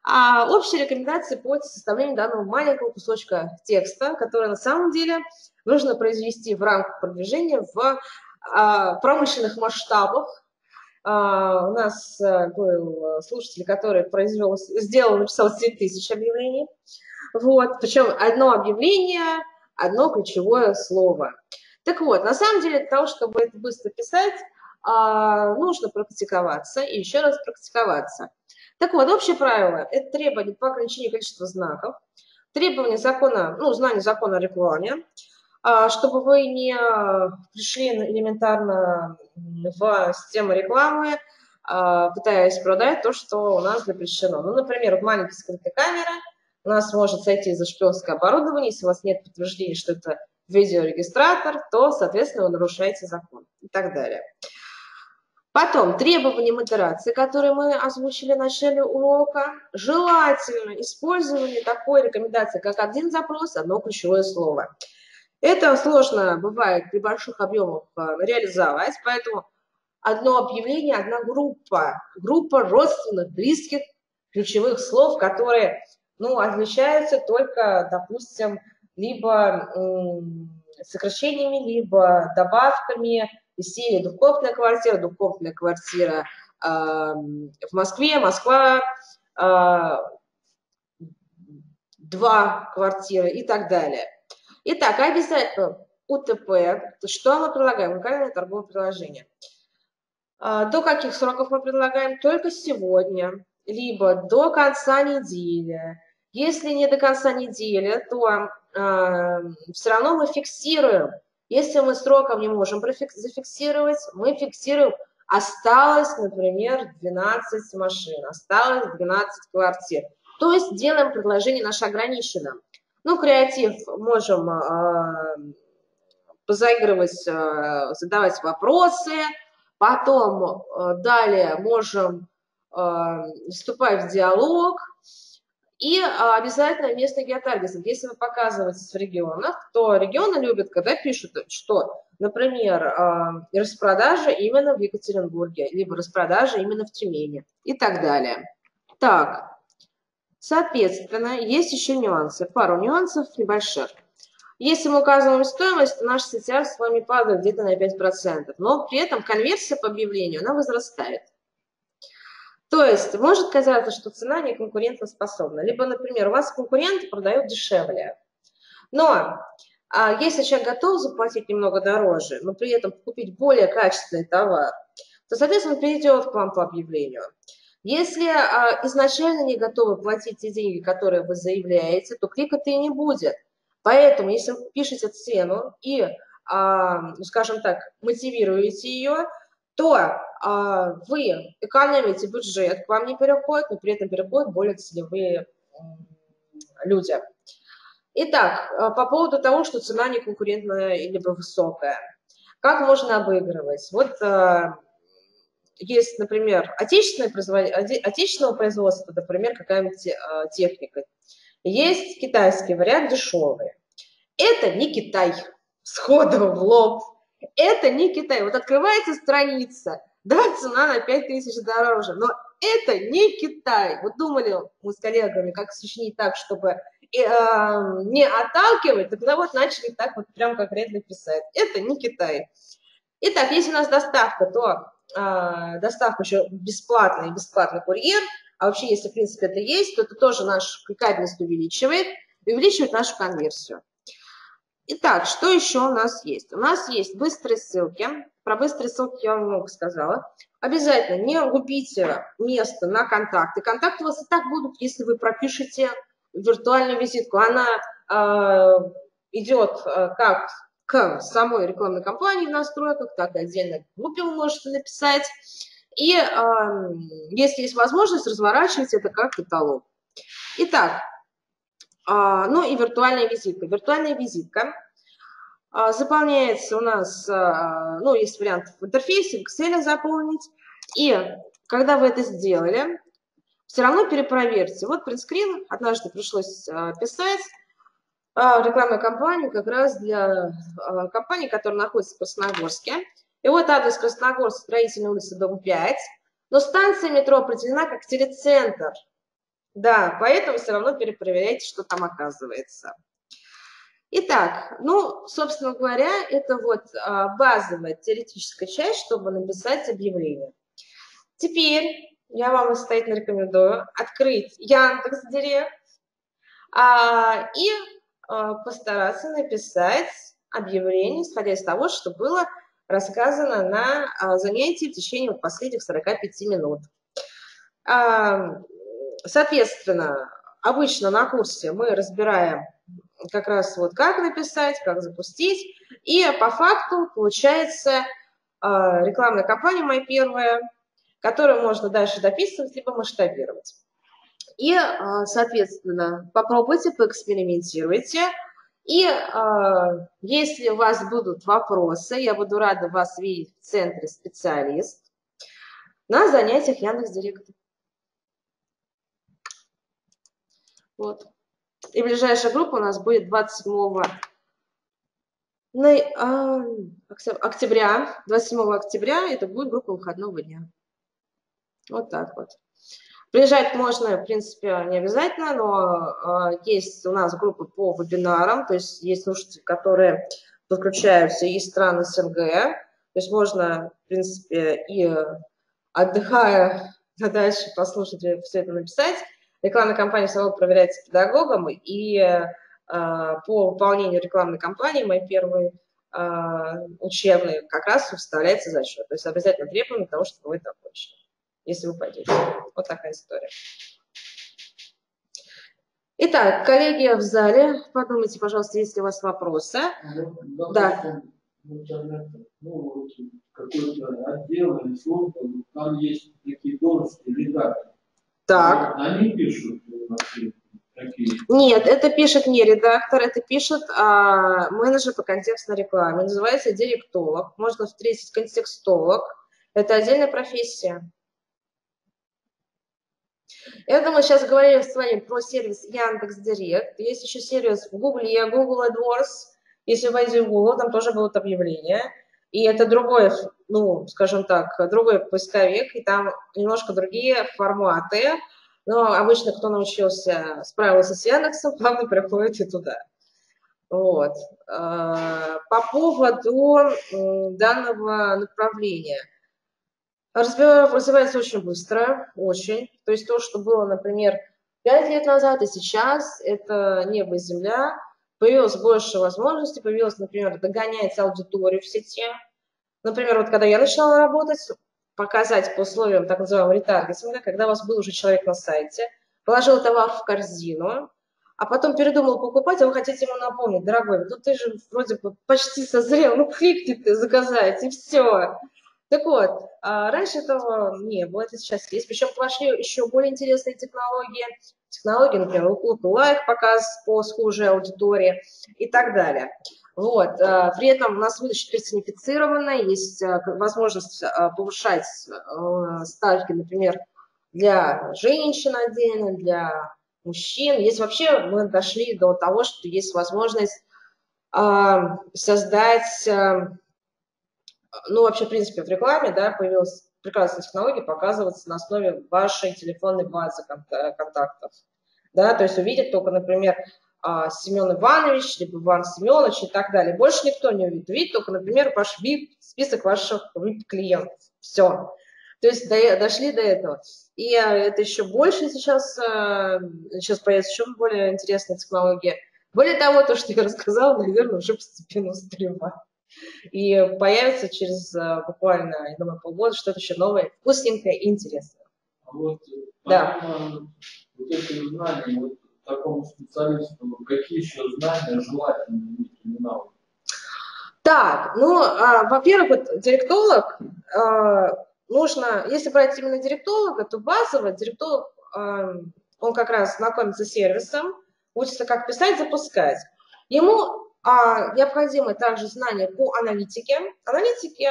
общие рекомендации по составлению данного маленького кусочка текста, который на самом деле нужно произвести в рамках продвижения в промышленных масштабах. У нас был слушатель, который написал 7000 объявлений. Вот, причем одно объявление... Одно ключевое слово. Так вот, на самом деле, для того, чтобы это быстро писать, нужно практиковаться и еще раз практиковаться. Так вот, общее правило – это требование по ограничению количества знаков, требование закона, ну, знание закона о рекламе, чтобы вы не пришли элементарно в систему рекламы, пытаясь продать то, что у нас запрещено. Ну, например, в маленькой скрытой камере у нас может сойти за шпионское оборудование. Если у вас нет подтверждения, что это видеорегистратор, то, соответственно, вы нарушаете закон и так далее. Потом требования модерации, которые мы озвучили в начале урока. Желательно использование такой рекомендации, как один запрос, одно ключевое слово. Это сложно бывает при больших объемах реализовать, поэтому одно объявление, одна группа родственных, близких, ключевых слов, которые... Ну, отличаются только, допустим, либо сокращениями, либо добавками из серии двухкомнатная квартира в Москве, Москва, два квартиры и так далее. Итак, обязательно УТП, что мы предлагаем, уникальное торговое предложение. До каких сроков мы предлагаем? Только сегодня, либо до конца недели. Если не до конца недели, то все равно мы фиксируем. Если мы сроком не можем зафиксировать, мы фиксируем. Осталось, например, 12 машин, осталось 12 квартир. То есть делаем предложение наше ограниченным. Ну, креатив можем позаигрывать, задавать вопросы. Потом далее можем вступать в диалог. И обязательно местный геотаргетинг. Если вы показываетесь в регионах, то регионы любят, когда пишут, что Например, распродажа именно в Екатеринбурге, либо распродажа именно в Тюмени и так далее. Так, соответственно, есть еще нюансы, пару нюансов небольших. Если мы указываем стоимость, наш CTR с вами падает где-то на 5%, но при этом конверсия по объявлению, она возрастает. То есть может казаться, что цена не конкурентоспособна, либо, например, у вас конкуренты продают дешевле, но... А если человек готов заплатить немного дороже, но при этом купить более качественный товар, то, соответственно, он перейдет к вам по объявлению. Если изначально не готовы платить те деньги, которые вы заявляете, то клика-то и не будет. Поэтому, если вы пишете цену и, скажем так, мотивируете ее, то вы экономите бюджет, к вам не переходит, но при этом переходят более целевые люди. Итак, по поводу того, что цена неконкурентная или высокая. Как можно обыгрывать? Вот есть, например, отечественного производства, например, какая-нибудь техника. Есть китайский вариант, дешевый. Это не Китай, сходу в лоб. Это не Китай. Вот открывается страница, да, цена на 5000 дороже, но это не Китай. Вот думали мы с коллегами, как сочинить так, чтобы... не отталкивать, тогда вот начали так вот прям конкретно писать. Это не Китай. Итак, если у нас доставка, то доставка еще бесплатная, бесплатный курьер, а вообще, если в принципе это есть, то это тоже нашу кликабельность увеличивает и увеличивает нашу конверсию. Итак, что еще у нас есть? У нас есть быстрые ссылки. Про быстрые ссылки я вам много сказала. Обязательно не губите место на контакты. Контакты у вас и так будут, если вы пропишете виртуальную визитку, она идет как к самой рекламной кампании в настройках, так и отдельно в группе вы можете написать. И если есть возможность, разворачивайте это как каталог. Итак, ну и виртуальная визитка. Виртуальная визитка заполняется у нас, ну, есть вариант в интерфейсе, в Excel заполнить. И когда вы это сделали, все равно перепроверьте. Вот принтскрин, однажды пришлось писать рекламную кампанию как раз для компании, которая находится в Красногорске. И вот адрес Красногорск, Строительная улица, дом 5. Но станция метро определена как телецентр. Да, поэтому все равно перепроверяйте, что там оказывается. Итак, ну, собственно говоря, это вот базовая теоретическая часть, чтобы написать объявление. Теперь... я вам настоятельно рекомендую открыть Яндекс.Директ и постараться написать объявление, исходя из того, что было рассказано на занятии в течение последних 45 минут. Соответственно, обычно на курсе мы разбираем как раз вот как написать, как запустить, и по факту получается рекламная кампания «Моя первая», которые можно дальше дописывать, либо масштабировать. И, соответственно, попробуйте, поэкспериментируйте. И если у вас будут вопросы, я буду рада вас видеть в центре «Специалист» на занятиях Яндекс.Директа. Вот. И ближайшая группа у нас будет 27 октября, это будет группа выходного дня. Вот так вот. Приезжать можно, в принципе, не обязательно, но есть у нас группы по вебинарам, то есть есть слушатели, которые подключаются из стран СНГ, то есть можно, в принципе, и отдыхая на даче, послушать все это написать. Рекламная кампания все равно проверяется педагогом, и по выполнению рекламной кампании мои первые учебные как раз вставляется за счет, то есть обязательно требуем того, чтобы вы это окончили, если вы пойдете. Вот такая история. Итак, коллеги в зале, подумайте, пожалуйста, есть ли у вас вопросы. Да. Ну, какой-то отдел или служба, там есть такие донорские редакторы. Так. Они пишут такие? Нет, это пишет не редактор, это пишет менеджер по контекстной рекламе. Называется директолог. Можно встретить контекстолог. Это отдельная профессия. Я думаю, сейчас говорили с вами про сервис Яндекс.Директ. Есть еще сервис в Google AdWords. Если войти в Google, там тоже будут объявления. И это другой, ну, скажем так, другой поисковик, и там немножко другие форматы. Но обычно, кто научился, справился с Яндексом, плавно приходит и туда. Вот. По поводу данного направления. Развивается очень быстро, очень. То есть то, что было, например, 5 лет назад и сейчас, это небо и земля. Появилось больше возможностей, появилось, например, догонять аудиторию в сети. Например, вот когда я начала работать, показать по условиям так называемого ретаргетинга, когда у вас был уже человек на сайте, положил товар в корзину, а потом передумал покупать, а вы хотите ему напомнить: дорогой, ну ты же вроде бы почти созрел, ну кликни ты, заказать, и все. Так вот, раньше этого не было, это сейчас есть. Причем пошли еще более интересные технологии. Технологии, например, лайк, показ по схожей аудитории и так далее. Вот. При этом у нас выдача персонифицирована, есть возможность повышать ставки, например, для женщин отдельно, для мужчин. Есть вообще, мы дошли до того, что есть возможность создать... Ну, вообще, в принципе, в рекламе, да, появилась прекрасная технология показываться на основе вашей телефонной базы контактов. Да, то есть увидит только, например, Семен Иванович, либо Иван Семенович и так далее. Больше никто не увидит. Увидит только, например, ваш VIP, список ваших VIP-клиентов. Все. То есть дошли до этого. И это еще больше сейчас, появится еще более интересная технология. Более того, то, что я рассказала, наверное, уже постепенно устаревает. И появится через буквально, я думаю, полгода что-то еще новое, вкусненькое и интересное. А вот, да. Вот эти знания, вот такому специалисту, какие еще знания желательно иметь криминал? Так, ну, во-первых, вот, директолог, нужно, если брать именно директолога, то базово директолог, он как раз знакомится с сервисом, учится, как писать, запускать. Ему... необходимы также знания по аналитике. Аналитики,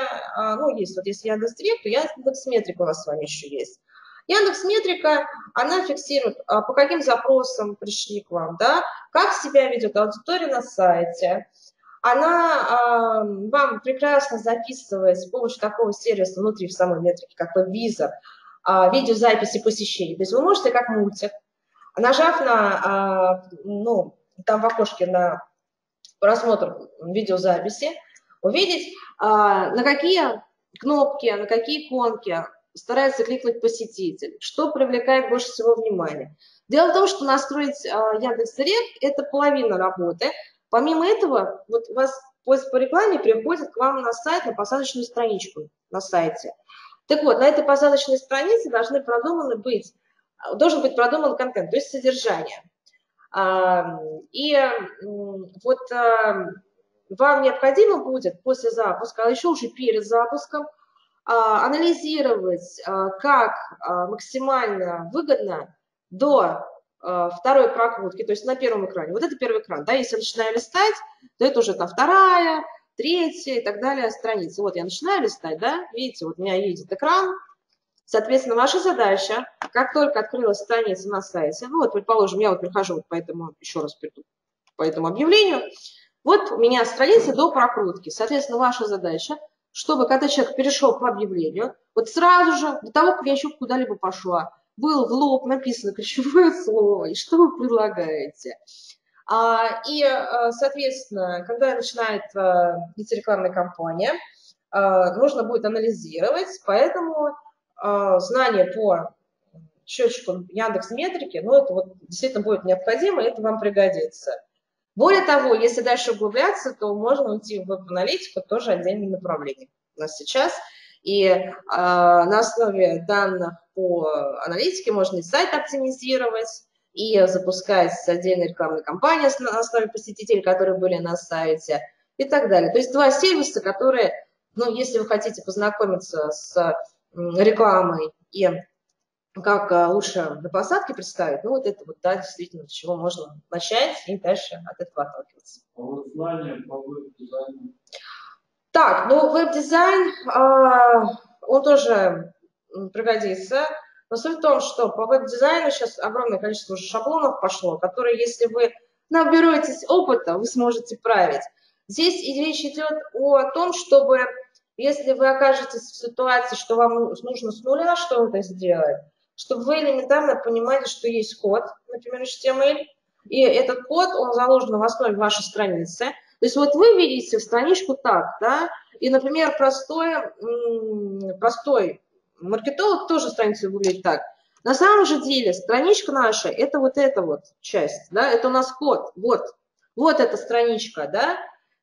ну, есть, вот если Яндекс.Директ, то Яндекс.Метрика у нас с вами еще есть. Яндекс.Метрика, она фиксирует, по каким запросам пришли к вам, да, как себя ведет аудитория на сайте. Она вам прекрасно записывает с помощью такого сервиса внутри в самой метрике, как визор, видеозаписи посещений. То есть вы можете как мультик, нажав на, ну, там в окошке на... просмотр видеозаписи, увидеть, на какие кнопки, на какие иконки старается кликнуть посетитель, что привлекает больше всего внимания. Дело в том, что настроить Яндекс.Директ – это половина работы. Помимо этого, вот у вас поиск по рекламе приходит к вам на сайт, на посадочную страничку на сайте. Так вот, на этой посадочной странице должен быть продуман контент, то есть содержание. И вот вам необходимо будет после запуска, а еще уже перед запуском, анализировать, как максимально выгодно до второй прокрутки, то есть на первом экране. Вот это первый экран, да, если я начинаю листать, то это уже там вторая, третья и так далее страница. Вот я начинаю листать, да, видите, вот у меня едет экран. Соответственно, ваша задача, как только открылась страница на сайте, ну вот, предположим, я вот прихожу по этому, еще раз приду по этому объявлению, вот у меня страница до прокрутки. Соответственно, ваша задача, чтобы когда человек перешел по объявлению, вот сразу же, до того, как я еще куда-либо пошла, было в лоб написано ключевое слово, и что вы предлагаете. И, соответственно, когда начинает идти рекламная кампания, нужно будет анализировать, поэтому... знание по счетчику Яндекс.Метрики, ну, это вот действительно будет необходимо, и это вам пригодится. Более того, если дальше углубляться, то можно уйти в аналитику, тоже отдельное направление у нас сейчас. И на основе данных по аналитике можно и сайт оптимизировать, и запускать отдельные рекламные кампании на основе посетителей, которые были на сайте, и так далее. То есть два сервиса, которые, ну, если вы хотите познакомиться с рекламой и как лучше на посадке представить, ну вот это вот, да, действительно, с чего можно начать и дальше от этого отталкиваться. А вот знания по веб-дизайну? Так, ну веб-дизайн, он тоже пригодится, но суть в том, что по веб-дизайну сейчас огромное количество уже шаблонов пошло, которые, если вы наберетесь опыта, вы сможете править. Здесь речь идет о том, чтобы, если вы окажетесь в ситуации, что вам нужно с нуля что-то сделать, чтобы вы элементарно понимали, что есть код, например, HTML, и этот код, он заложен в основе вашей страницы. То есть вот вы видите страничку так, да, и, например, простой маркетолог тоже страницу выглядит так. На самом же деле страничка наша – это вот эта вот часть, да, это у нас код, вот эта страничка, да.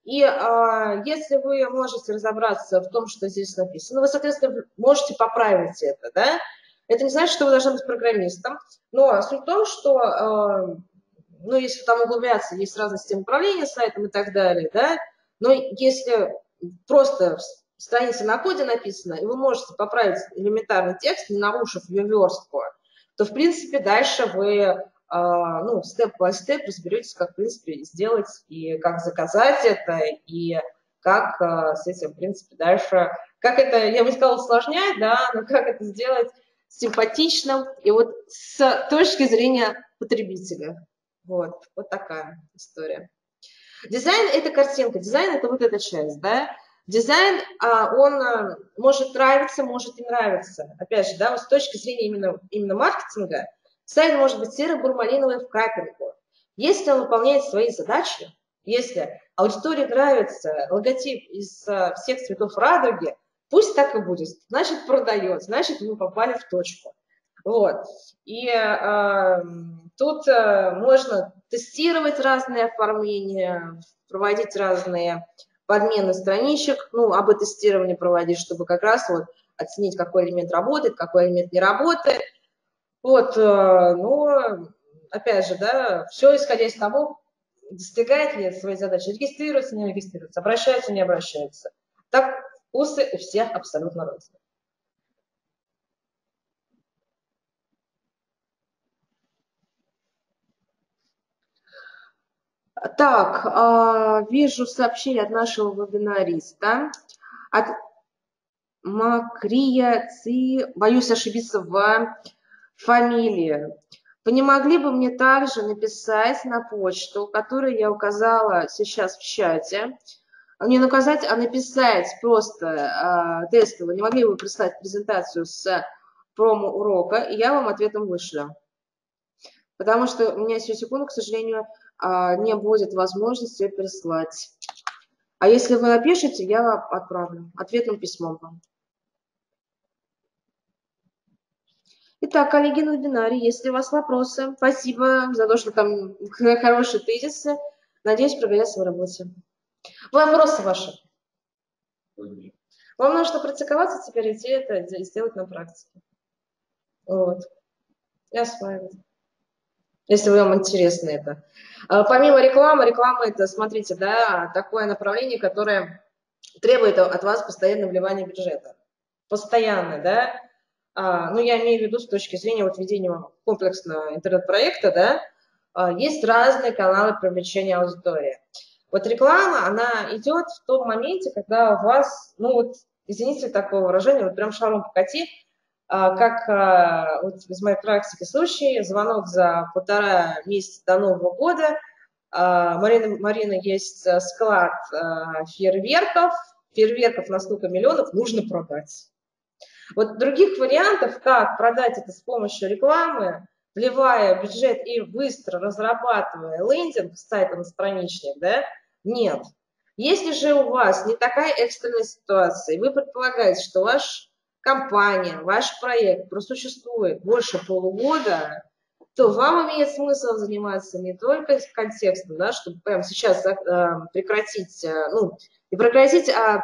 И если вы можете разобраться в том, что здесь написано, вы, соответственно, можете поправить это, да. Это не значит, что вы должны быть программистом, но суть в том, что, ну, если там углубляться, есть разные системы управления сайтом и так далее, да, но если просто страница на коде написана, и вы можете поправить элементарный текст, не нарушив ее верстку, то, в принципе, дальше вы, ну, степ-бай-степ разберетесь, как, в принципе, сделать и как заказать это, и как с этим, в принципе, дальше, как это, я бы не сказала, усложнять, да, но как это сделать симпатичным и вот с точки зрения потребителя. Вот такая история. Дизайн – это картинка, дизайн – это вот эта часть, да. Дизайн, он может нравиться, может не нравиться. Опять же, да, вот с точки зрения именно маркетинга, сайт может быть серо-бурмалиновый в капельку. Если он выполняет свои задачи, если аудитории нравится логотип из всех цветов радуги, пусть так и будет. Значит, продает, значит, вы попали в точку. Вот. И тут можно тестировать разные оформления, проводить разные подмены страничек, ну, об тестировании проводить, чтобы как раз вот оценить, какой элемент работает, какой элемент не работает. Вот, но, опять же, да, все исходя из того, достигает ли своей задачи, регистрируется, не регистрируется, обращается, не обращается. Так вкусы у всех абсолютно разные. Так, вижу сообщение от нашего вебинариста, от Макрия Ци, боюсь ошибиться в фамилии. Вы не могли бы мне также написать на почту, которую я указала сейчас в чате, не указать, а написать просто тестово, не могли бы прислать презентацию с промо-урока, и я вам ответом вышлю. Потому что у меня всю секунду, к сожалению, не будет возможности переслать. А если вы напишете, я вам отправлю ответным письмом вам. Итак, коллеги на вебинаре, если у вас вопросы, спасибо за то, что там хорошие тезисы. Надеюсь, пригодятся в работе. Вопросы ваши? Вам нужно практиковаться теперь, идти это сделать на практике. Вот. Я с вами. Если вам интересно это. Помимо рекламы, реклама это, смотрите, да, такое направление, которое требует от вас постоянное вливание бюджета. Постоянно, да. Ну, я имею в виду с точки зрения вот ведения комплексного интернет-проекта, да, есть разные каналы привлечения аудитории. Вот реклама, она идет в том моменте, когда у вас, ну вот, извините такое выражение, вот прям шаром покати, как вот из моей практики случай, звонок за 1,5 месяца до Нового года. Марина, есть склад фейерверков. Фейерверков на столько миллионов нужно продать. Вот других вариантов, как продать это с помощью рекламы, вливая бюджет и быстро разрабатывая лендинг сайта на страничник, да, нет. Если же у вас не такая экстренная ситуация, вы предполагаете, что ваш компания, ваш проект просуществует больше полугода, то вам имеет смысл заниматься не только контекстом, да, чтобы прямо сейчас прекратить, ну, не прекратить, а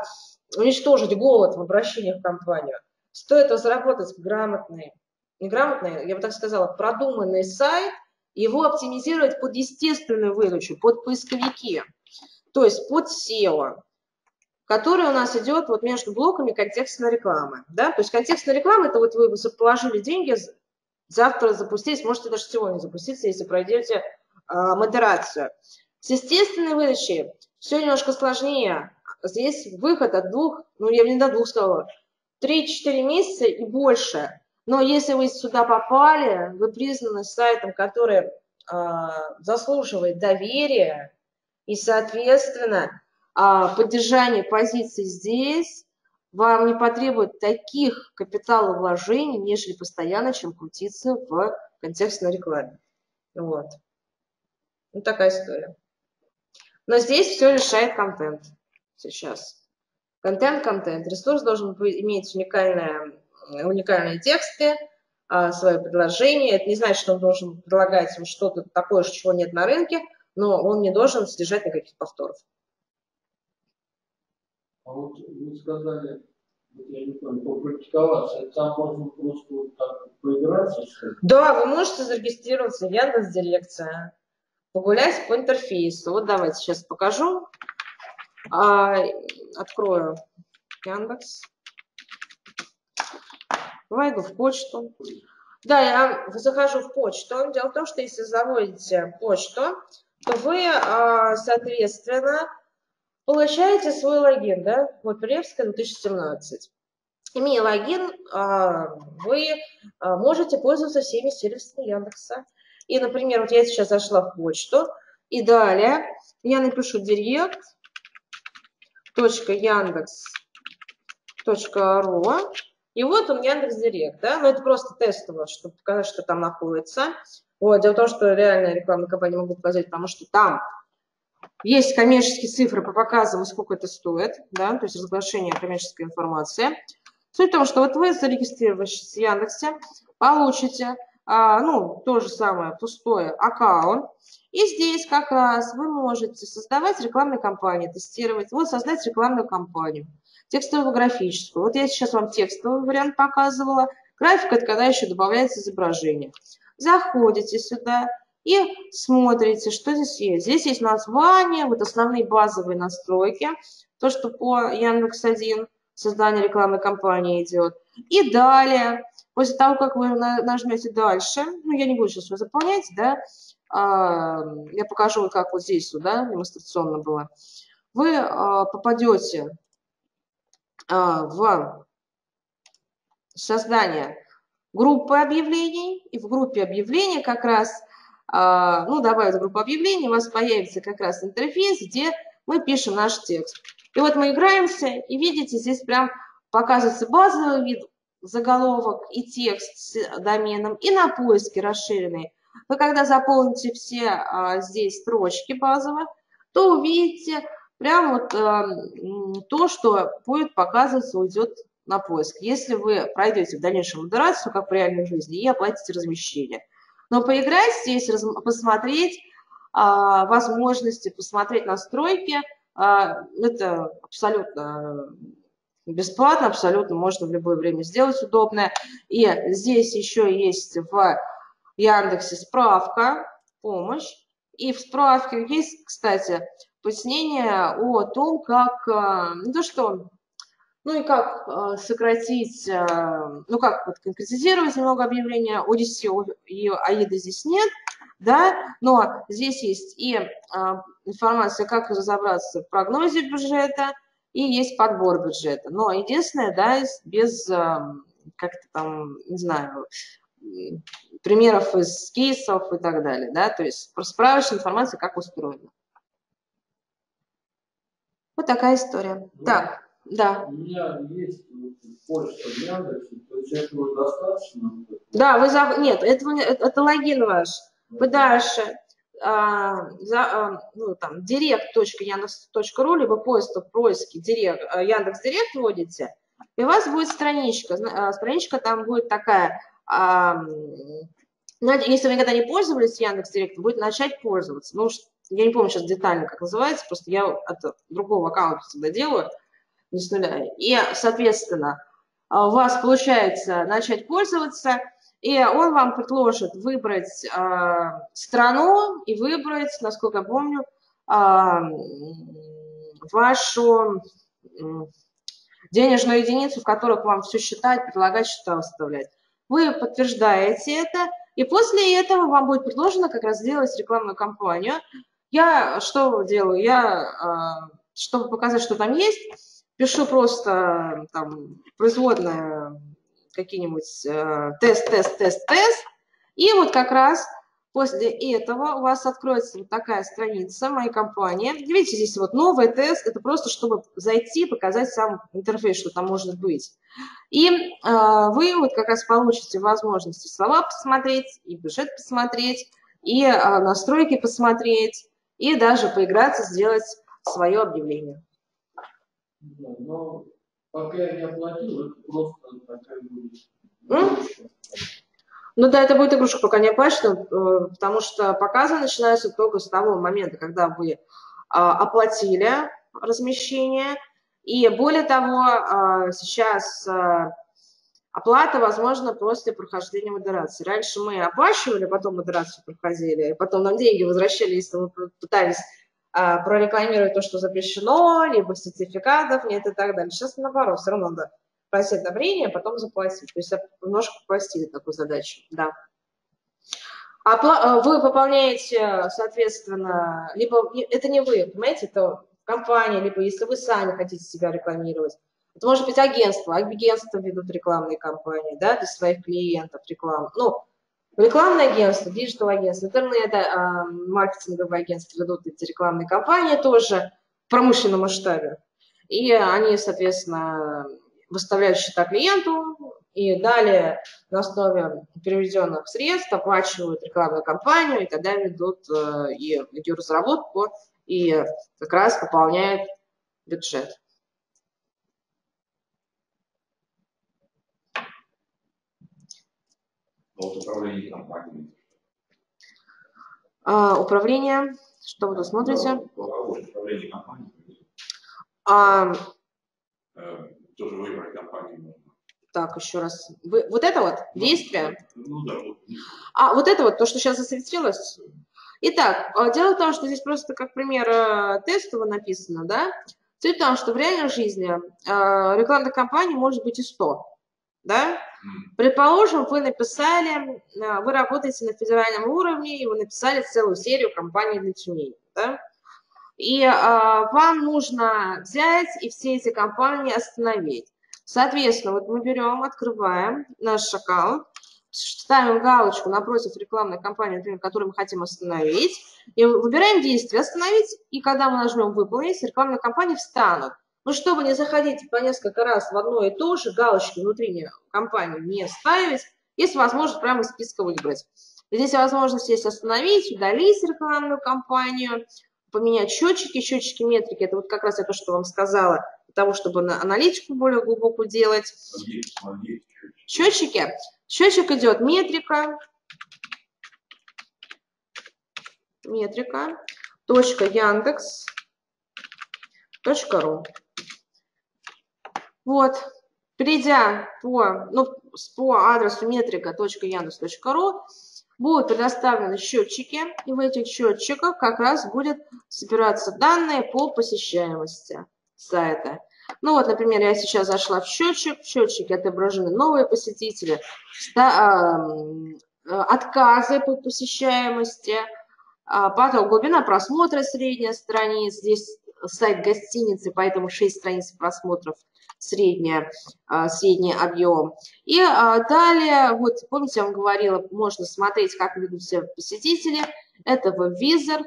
уничтожить голод в обращениях в компанию. Стоит разработать грамотный, я бы так сказала, продуманный сайт, его оптимизировать под естественную выдачу, под поисковики, то есть под SEO, который у нас идет вот между блоками контекстной рекламы. Да? То есть контекстная реклама – это вот вы положили деньги, завтра запустились, можете даже сегодня запуститься, если пройдете модерацию. С естественной выдачей все немножко сложнее. Здесь выход от 2, ну я не до 2 сказала, 3-4 месяца и больше. Но если вы сюда попали, вы признаны сайтом, который заслуживает доверия, и, соответственно, поддержание позиций здесь вам не потребует таких капиталовложений, нежели постоянно, чем крутиться в контекстной рекламе. Вот. Ну, такая история. Но здесь все решает контент сейчас. Контент. Ресурс должен иметь уникальные тексты, свои предложения. Это не значит, что он должен предлагать вам что-то такое, чего нет на рынке, но он не должен содержать никаких повторов. А вот вы сказали, я не понял, попрактиковаться, там можно просто вот так поиграться? Да, вы можете зарегистрироваться в Яндекс.Директе, погулять по интерфейсу. Вот давайте сейчас покажу. Открою Яндекс. Войду в почту. Да, я захожу в почту. Дело в том, что если заводите почту, то вы, соответственно, получаете свой логин, да, вот Прилепская 2017. Имея логин, вы можете пользоваться всеми сервисами Яндекса. И, например, вот я сейчас зашла в почту, и далее я напишу direct.yandex.ru, и вот он Яндекс.Директ, да, но это просто тестово, чтобы показать, что там находится. Вот, дело в том, что реально рекламные компании могут показать, потому что там есть коммерческие цифры по показам, сколько это стоит, да, то есть разглашение коммерческой информации. Суть в том, что вот вы, зарегистрировавшись в Яндексе, получите, ну, то же самое, пустой аккаунт. И здесь как раз вы можете создавать рекламные кампании, тестировать, вот создать рекламную кампанию, текстовую, графическую. Вот я сейчас вам текстовый вариант показывала. Графика – это когда еще добавляется изображение. Заходите сюда и смотрите, что здесь есть. Здесь есть название, вот основные базовые настройки, то, что по Яндекс.1 создание рекламной кампании идет. И далее, после того, как вы нажмете «Дальше», ну, я не буду сейчас все заполнять, да, я покажу, как вот здесь, да, демонстрационно было, вы попадете в создание группы объявлений, и в группе объявлений как раз ну, добавить группу объявлений, у вас появится как раз интерфейс, где мы пишем наш текст. И вот мы играемся, и видите, здесь прям показывается базовый вид, заголовок и текст с доменом, и на поиске расширенный. Вы когда заполните все здесь строчки базово, то увидите прям вот то, что будет показываться, уйдет на поиск. Если вы пройдете в дальнейшем модерацию, как в реальной жизни, и оплатите размещение. Но поиграть здесь, посмотреть возможности, посмотреть настройки, это абсолютно бесплатно, абсолютно можно в любое время сделать удобно. И здесь еще есть в Яндексе справка, помощь. И в справке есть, кстати, пояснение о том, как, не то что, ну и как сократить, ну как вот конкретизировать немного объявления. Одиссе и Аида здесь нет, да, но здесь есть и информация, как разобраться в прогнозе бюджета, и есть подбор бюджета. Но единственное, да, без, как-то там, не знаю, примеров из кейсов и так далее, да, то есть справочная информация, как устроена. Вот такая история. Да. Так. Да. У меня есть почта в Яндексе, то есть этого достаточно? Да, вы за... Нет, это логин ваш. Вы дальше ну, там, direct.yandex.ru, либо поиске Яндекс.Директ вводите, и у вас будет страничка. Страничка там будет такая, если вы никогда не пользовались Яндекс.Директом, будет начать пользоваться. Ну, я не помню сейчас детально, как называется, просто я от другого аккаунта всегда делаю. Не с нуля. И, соответственно, у вас получается начать пользоваться, и он вам предложит выбрать страну и выбрать, насколько я помню, вашу денежную единицу, в которой вам все считать, предлагать, счета выставлять. Вы подтверждаете это, и после этого вам будет предложено как раз сделать рекламную кампанию. Я что делаю? Я, чтобы показать, что там есть, пишу просто там производное какие-нибудь тест, и вот как раз После этого у вас откроется вот такая страница «Моя компания». Видите, здесь вот новый тест. Это просто, чтобы зайти, показать сам интерфейс, что там может быть. И вы вот как раз получите возможности слова посмотреть, и бюджет посмотреть, и настройки посмотреть, и даже поиграться, сделать свое объявление. Но пока я не оплатил, это просто такая будет. Ну да, это будет игрушка, пока не оплачено, потому что показы начинаются только с того момента, когда вы оплатили размещение. И более того, сейчас оплата возможна после прохождения модерации. Раньше мы оплачивали, потом модерацию проходили, потом нам деньги возвращали, если мы пытались прорекламировать то, что запрещено, либо сертификатов нет и так далее. Сейчас наоборот, все равно надо просить одобрение, потом заплатить. То есть немножко упростили такую задачу, да. Вы пополняете, соответственно, либо это не вы, понимаете, это компания, либо если вы сами хотите себя рекламировать. Это может быть агентство. Агентства ведут рекламные кампании, да, для своих клиентов рекламу. Ну, рекламные агентства, диджитал-агентства, интернет-маркетинговые агентства ведут эти рекламные кампании тоже в промышленном масштабе. И они, соответственно, выставляют счета клиенту, и далее на основе переведенных средств оплачивают рекламную кампанию, и тогда ведут ее разработку и как раз пополняют бюджет. Вот управление компанией. Управление, что вы тут смотрите? Управление компанией. Тоже выбрать компанию можно. Так, еще раз. Вот это вот действие? Ну да. Вот. Вот это вот, то, что сейчас засветилось? Итак, дело в том, что здесь просто как пример тестово написано, да? Суть в том, что в реальной жизни рекламных кампаний может быть и 100, да? Предположим, вы написали, вы работаете на федеральном уровне, и вы написали целую серию кампаний для Тюмени, да? И вам нужно взять и все эти компании остановить. Соответственно, вот мы берем, открываем наш аккаунт, ставим галочку напротив рекламной кампании, например, которую мы хотим остановить, и выбираем действие «Остановить», и когда мы нажмем «Выполнить», рекламные кампании встанут. Но чтобы не заходить по несколько раз в одно и то же, галочки внутри компании не ставить, есть возможность прямо из списка выбрать. Здесь возможность есть «Остановить», «Удалить» рекламную кампанию, поменять счетчики, счетчики метрики, это вот как раз то, что вам сказала, для того, чтобы аналитику более глубокую делать. Счетчики. Счетчик идет метрика, .Яндекс.ру. Вот, перейдя по адресу метрика.Яндекс.ру, будут предоставлены счетчики, и в этих счетчиках как раз будут собираться данные по посещаемости сайта. Ну вот, например, я сейчас зашла в счетчик, в счетчике отображены новые посетители, отказы по посещаемости, потом глубина просмотра средняя страниц, здесь сайт гостиницы, поэтому 6 страниц просмотров. Средний объем. И далее, вот помните, я вам говорила, можно смотреть, как ведут себя посетители. Это веб-визор.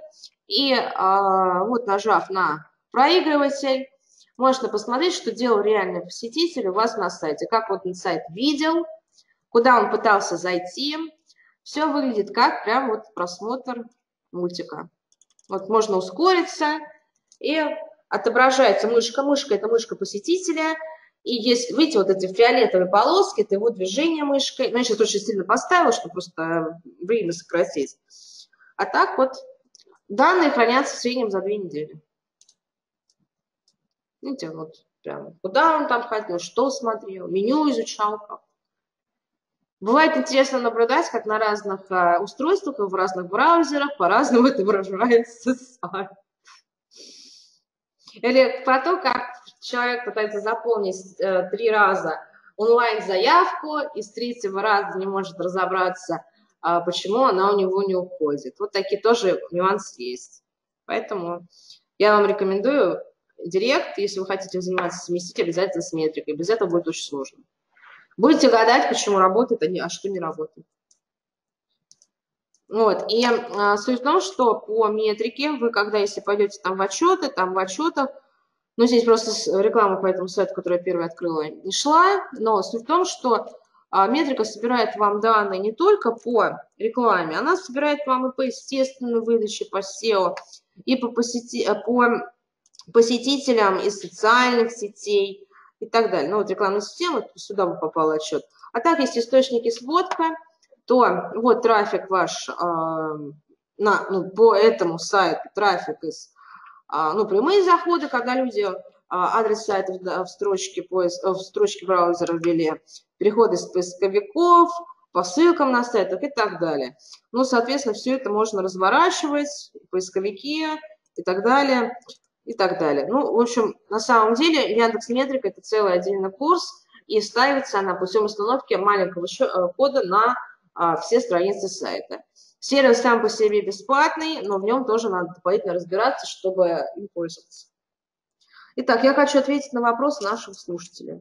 И вот нажав на проигрыватель, можно посмотреть, что делал реальный посетитель у вас на сайте. Как вот он сайт видел, куда он пытался зайти. Все выглядит как прям вот просмотр мультика. Вот можно ускориться и отображается мышка. Мышка – это мышка посетителя. И есть, видите, вот эти фиолетовые полоски – это его движение мышкой. Ну, я сейчас очень сильно поставила, чтобы просто время сократить. А так вот данные хранятся в среднем за 2 недели. Видите, вот прям куда он там ходил, что смотрел, меню изучал. Бывает интересно наблюдать, как на разных устройствах и в разных браузерах по-разному отображается сайт. Или про то, как человек пытается заполнить 3 раза онлайн-заявку, и с 3-го раза не может разобраться, почему она у него не уходит. Вот такие тоже нюансы есть. Поэтому я вам рекомендую Директ, если вы хотите заниматься, совместить обязательно с метрикой. Без этого будет очень сложно. Будете гадать, почему работает, а что не работает. Вот. И суть в том, что по метрике вы, когда, если пойдете там в отчеты, там в отчетах, ну, здесь просто реклама по этому сайту, которую я первой открыла, не шла, но суть в том, что метрика собирает вам данные не только по рекламе, она собирает вам и по естественной выдаче, по SEO, и по посетителям из социальных сетей и так далее. Ну, вот рекламная система, сюда бы попал отчет. А так, если источники сводка, то вот трафик ваш по этому сайту, трафик из, прямые заходы, когда люди адрес сайта в строчке браузера ввели, переходы из поисковиков, по ссылкам на сайтах и так далее. Ну, соответственно, все это можно разворачивать, поисковики и так далее, и так далее. Ну, в общем, на самом деле Яндекс.Метрика – это целый отдельный курс, и ставится она путем установки маленького кода на все страницы сайта. Сервис сам по себе бесплатный, но в нем тоже надо дополнительно разбираться, чтобы им пользоваться. Итак, я хочу ответить на вопрос нашего слушателя.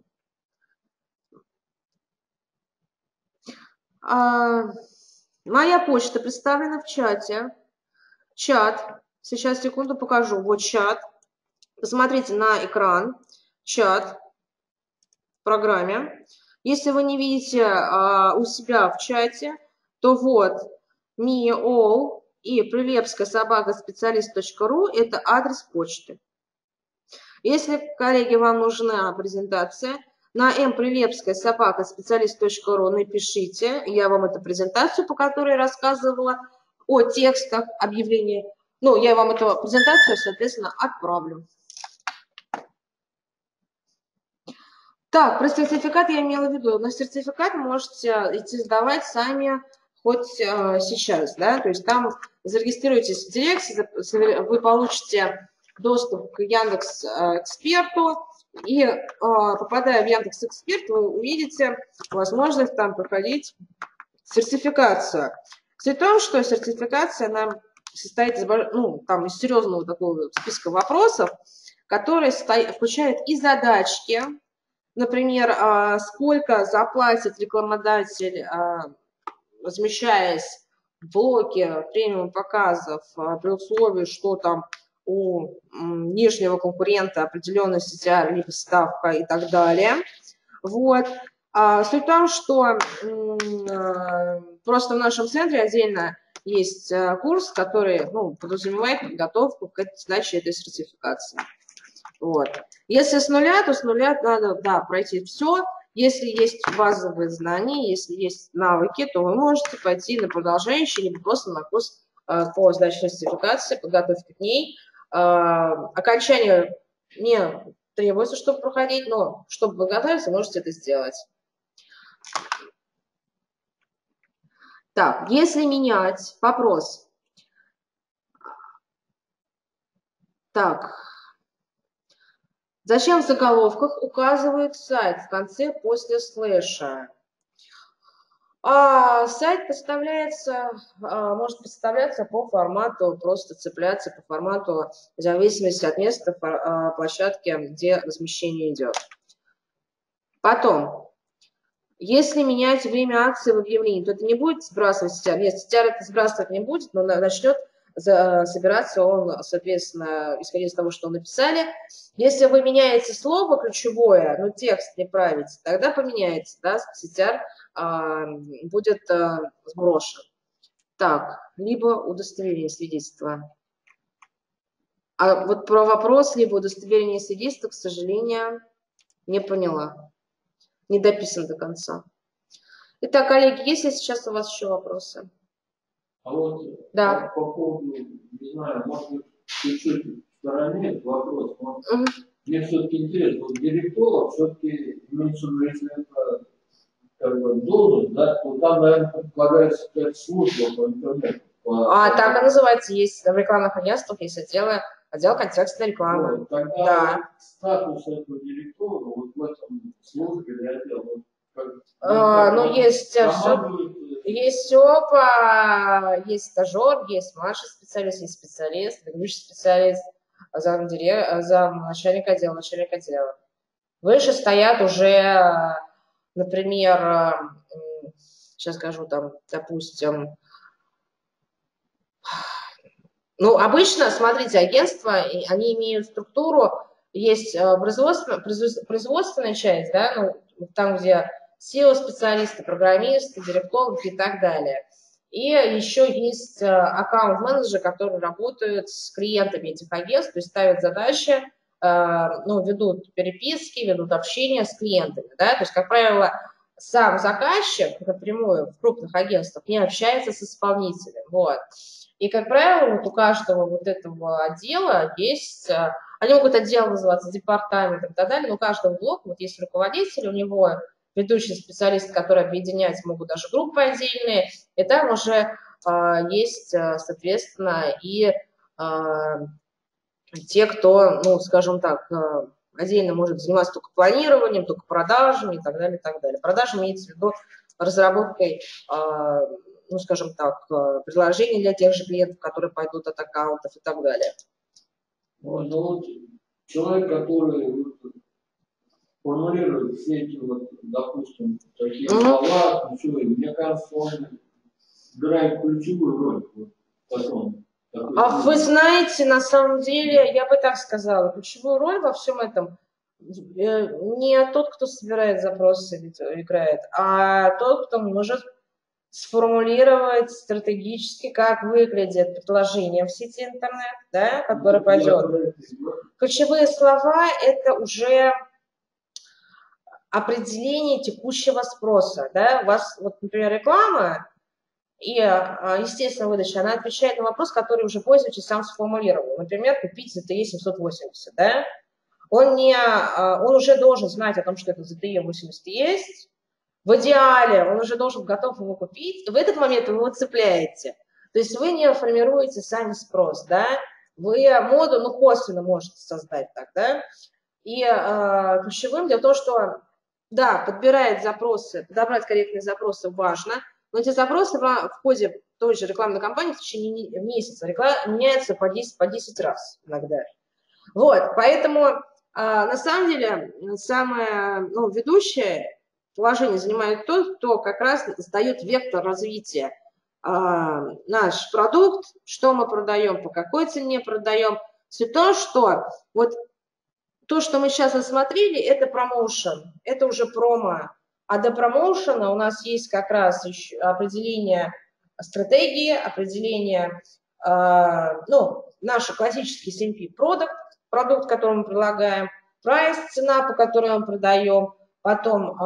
Моя почта представлена в чате. Чат. Сейчас, секунду, покажу. Вот чат. Посмотрите на экран. Чат в программе. Если вы не видите у себя в чате, то вот miol и прилепская@specialist.ru – это адрес почты. Если, коллеги, вам нужна презентация, на mprилепская@specialist.ru напишите, я вам эту презентацию, по которой я рассказывала о текстах объявлений, я вам эту презентацию, соответственно, отправлю. Так, про сертификат я имела в виду, но сертификат можете идти сдавать сами хоть сейчас, да, то есть там зарегистрируйтесь в Директ, вы получите доступ к Яндекс Эксперту, и попадая в Яндекс Эксперт, вы увидите возможность там проходить сертификацию. Суть в том, что сертификация, она состоит из, из серьезного такого списка вопросов, который включает и задачки, например, сколько заплатит рекламодатель, размещаясь в блоке премиум показов, при условии, что там у нижнего конкурента определенная CTR, либо ставка и так далее. Вот. Суть в том, что просто в нашем центре отдельно есть курс, который подразумевает подготовку к сдаче этой сертификации. Вот. Если с нуля, то с нуля надо пройти все. Если есть базовые знания, если есть навыки, то вы можете пойти на продолжающий, либо просто на курс по сдаче сертификации, подготовке к ней. Окончание не требуется, чтобы проходить, но чтобы подготовиться, можете это сделать. Так, если менять вопрос. Так, зачем в заголовках указывают сайт в конце после слэша? Сайт может представляться по формату, просто цепляться по формату, в зависимости от места площадки, где размещение идет. Потом, если менять время акции в объявлении, то это не будет сбрасывать CTR. Нет, CTR это сбрасывать не будет, но начнет собираться он, соответственно, исходя из того, что написали. Если вы меняете слово ключевое, но текст не правите, тогда поменяется, да, CTR будет сброшен. Так, либо удостоверение свидетельства. А вот про вопрос либо удостоверение свидетельства, к сожалению, не поняла. Не дописан до конца. Итак, коллеги, есть ли сейчас у вас еще вопросы? А вот да. По поводу, не знаю, может быть, чуть-чуть в стороне вопрос. Мне все-таки интересно, вот директолог все-таки имеется в виду, как бы, должность, да, то там, наверное, предполагается какая-то служба по интернету. Так она называется, есть в рекламных агентствах, есть отдел контекстной рекламы. Вот, тогда да. Статус этого директора вот в этом службе или отделе. Есть ОПА, есть стажер, есть младший специалист, есть специалист, ведущий специалист, замначальник отдела, начальник отдела. Выше стоят уже, например, сейчас скажу, там, допустим, Ну, обычно, смотрите, агентства, они имеют структуру, есть производственная часть, да, ну, там, где SEO-специалисты, программисты, директологи и так далее. И еще есть аккаунт-менеджеры, которые работают с клиентами этих агентств, то есть ставят задачи, ну, ведут переписки, ведут общение с клиентами, да, то есть, как правило, сам заказчик напрямую в крупных агентствах не общается с исполнителем, вот. И, как правило, вот у каждого вот этого отдела есть, они могут отдел называться департаментом и так далее, но у каждого блока вот есть руководитель, у него ведущий специалист, который объединяет, могут даже группы отдельные, и там уже есть, соответственно, и те, кто, ну, скажем так, отдельно может заниматься только планированием, только продажами и так далее, и так далее. Продажи имеется в виду разработкой, ну, скажем так, предложений для тех же клиентов, которые пойдут от аккаунтов и так далее. Вот, ну, вот человек, который формулирует все эти, вот, допустим, такие слова, ключевые, мне кажется, он играет ключевую роль. Вот, потом, а вы знаете, на самом деле, я бы так сказала, ключевую роль во всем этом не тот, кто собирает запросы, играет, а тот, кто может сформулировать стратегически, как выглядит предложение в сети интернет, да, которое пойдет. Ключевые слова – это уже определение текущего спроса. Да? У вас, вот, например, реклама и, естественно, выдача, она отвечает на вопрос, который уже пользователь сам сформулировал. Например, купить ZTE 780. Да? Он уже должен знать о том, что это ZTE 80 есть. В идеале он уже должен готов его купить, и в этот момент вы его цепляете. То есть вы не формируете сами спрос, да? Вы моду, ну, косвенно можете создать так, да? И ключевым для того, что, да, подобрать корректные запросы важно, но эти запросы в ходе той же рекламной кампании в течение месяца меняются по 10 раз иногда. Вот, поэтому на самом деле самое, ну, ведущее положение занимает тот, кто как раз сдает вектор развития. Наш продукт, что мы продаем, по какой цене продаем. Все то, что вот то, что мы сейчас рассмотрели, это промоушен, это уже промо. А до промоушена у нас есть как раз еще определение стратегии, определение, ну, наш классический CMP-продукт, продукт, который мы предлагаем, прайс, цена, по которой мы продаем, потом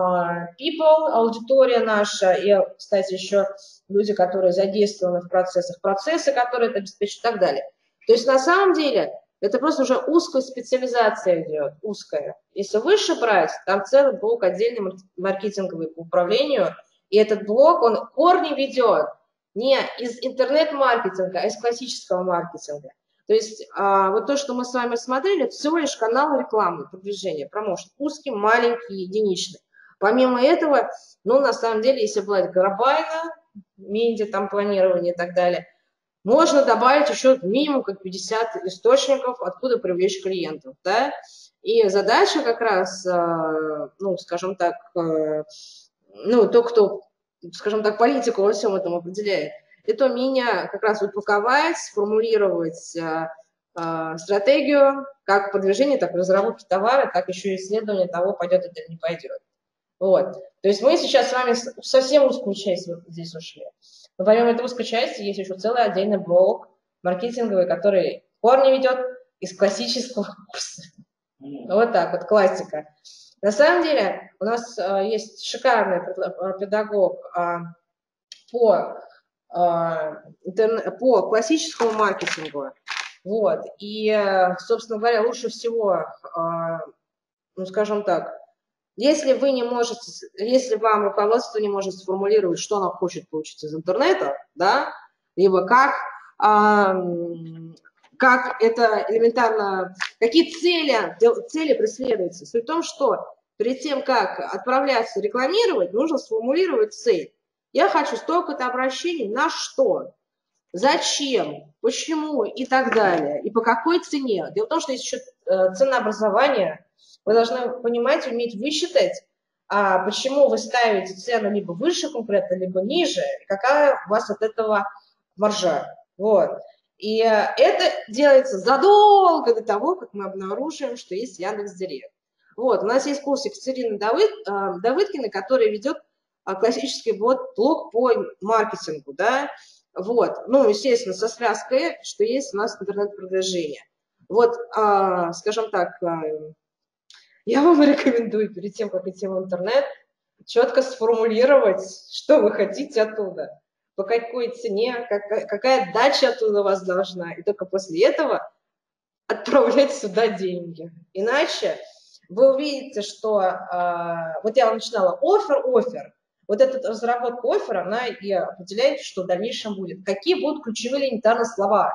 people, аудитория наша, и, кстати, еще люди, которые задействованы в процессах, процессы, которые это обеспечат и так далее. То есть на самом деле это просто уже узкая специализация идет, узкая. Если выше брать, там целый блок отдельный маркетинговый по управлению, и этот блок, он корни ведет не из интернет-маркетинга, а из классического маркетинга. То есть вот то, что мы с вами смотрели, это всего лишь канал рекламы, продвижения, промоушен, узкий, маленький, единичный. Помимо этого, ну, на самом деле, если брать глобально, медиа, там, планирование и так далее, можно добавить еще минимум как 50 источников, откуда привлечь клиентов, да? И задача как раз, ну, скажем так, ну, то, кто, скажем так, политику во всем этом определяет, это умение как раз упаковать, сформулировать стратегию как продвижения, так и разработки товара, так еще и исследование того, пойдет это или не пойдет. Вот. То есть мы сейчас с вами совсем узкую часть вот здесь ушли. Но помимо этой узкой части есть еще целый отдельный блок маркетинговый, который корни ведет из классического курса. Вот так вот, классика. На самом деле у нас есть шикарный педагог по классическому маркетингу, вот, и, собственно говоря, лучше всего, ну, скажем так, если вы не можете, если вам руководство не может сформулировать, что оно хочет получить из интернета, да, либо как это элементарно, какие цели преследуются, суть в том, что перед тем, как отправляться рекламировать, нужно сформулировать цель. Я хочу столько-то обращений на что, зачем, почему и так далее, и по какой цене. Дело в том, что есть еще ценообразование. Вы должны понимать, уметь высчитать, почему вы ставите цену либо выше конкретно, либо ниже, и какая у вас от этого маржа. Вот. И это делается задолго до того, как мы обнаружим, что есть Яндекс.Директ. Вот, у нас есть курс Екатерины Давыдкиной, которая ведет классический блог по маркетингу, да, вот, ну, естественно, со связкой, что есть у нас интернет-продвижение. Вот, скажем так, я вам рекомендую перед тем, как идти в интернет, четко сформулировать, что вы хотите оттуда, по какой цене, какая отдача оттуда вас должна, и только после этого отправлять сюда деньги. Иначе вы увидите, что, вот я вам начинала, оффер, вот эта разработка оффера, она и определяет, что в дальнейшем будет. Какие будут ключевые элементарные слова,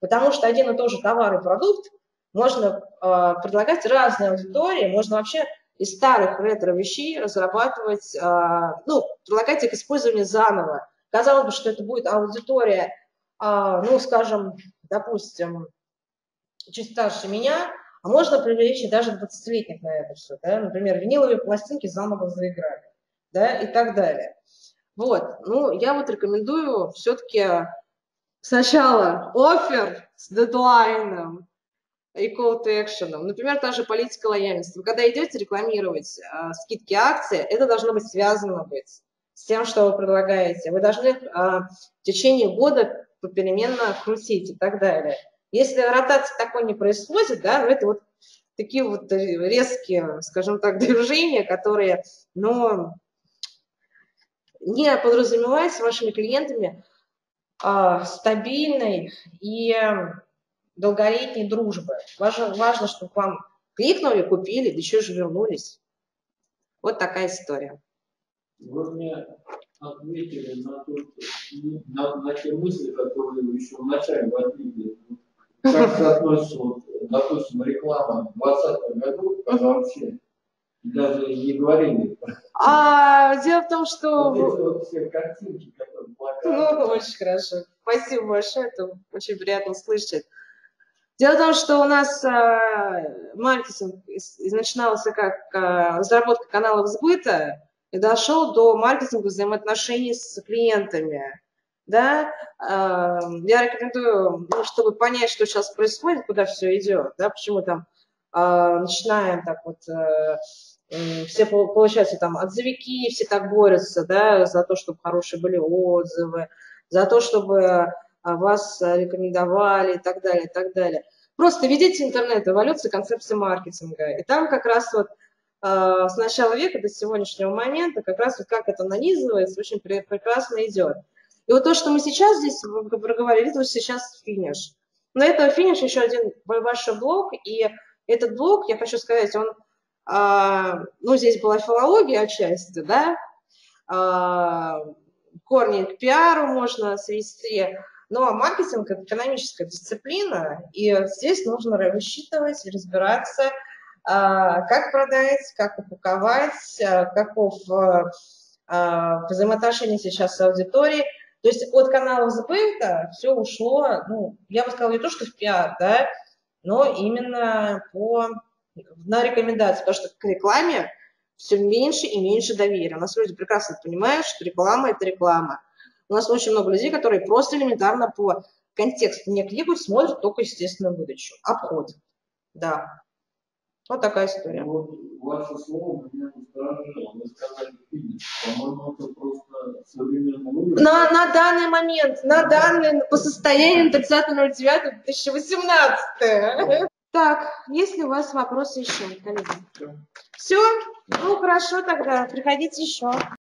потому что один и тот же товар и продукт можно предлагать разной аудитории, можно вообще из старых ретро-вещей разрабатывать, ну, предлагать их использование заново. Казалось бы, что это будет аудитория, ну, скажем, допустим, чуть старше меня, а можно привлечь даже 20-летних на это все, да? Например, виниловые пластинки заново заиграли, да, и так далее. Вот, ну, я вот рекомендую все-таки сначала оффер с дедлайном и call to action. Например, та же политика лояльности. Вы когда идете рекламировать скидки, акции, это должно быть связано быть с тем, что вы предлагаете. Вы должны в течение года попеременно крутить и так далее. Если ротация такой не происходит, да, это вот такие вот резкие, скажем так, движения, которые, ну, не подразумевают с вашими клиентами стабильной и долголетней дружбы. Важно, чтобы вам кликнули, купили, да еще же вернулись. Вот такая история. Вы мне отметили на те мысли, которые вы еще вначале отметили. Как соотносится, вот, допустим, реклама в 2020 году, когда вообще даже не говорили. Дело в том, что... Вот все картинки, которые плакали. Ну, очень хорошо. Спасибо большое, это очень приятно слышать. Дело в том, что у нас маркетинг начинался как разработка каналов сбыта и дошел до маркетинга взаимоотношений с клиентами. Да? Я рекомендую, ну, чтобы понять, что сейчас происходит, куда все идет, да? Почему там начинаем так вот, все получается там отзывики, все так борются, да, за то, чтобы хорошие были отзывы, за то, чтобы вас рекомендовали и так далее, и так далее. Просто ведите интернет, эволюцию концепции маркетинга. И там как раз вот с начала века до сегодняшнего момента как раз вот как это нанизывается, очень прекрасно идет. И вот то, что мы сейчас здесь проговорили, это сейчас финиш. Но это финиш еще один большой блок, и этот блок, я хочу сказать, он, ну, здесь была филология отчасти, да, корни к пиару можно свести, но маркетинг – это экономическая дисциплина, и здесь нужно рассчитывать, разбираться, как продать, как упаковать, каков взаимоотношение сейчас с аудиторией. То есть от каналов сбыта все ушло, ну, я бы сказала, не то, что в пиар, да, но именно на рекомендации, потому что к рекламе все меньше и меньше доверия. У нас люди прекрасно понимают, что реклама – это реклама. У нас очень много людей, которые просто элементарно по контексту не кликают, смотрят только естественную выдачу. Обход, да. Вот такая история. Вот ваше слово меня насторожило. Вы сказали фитнес. По-моему, это просто современный выбор. На данный момент, по состоянию 30.09.2018. Так, есть ли у вас вопросы еще, коллеги? Все? Ну, хорошо тогда. Приходите еще.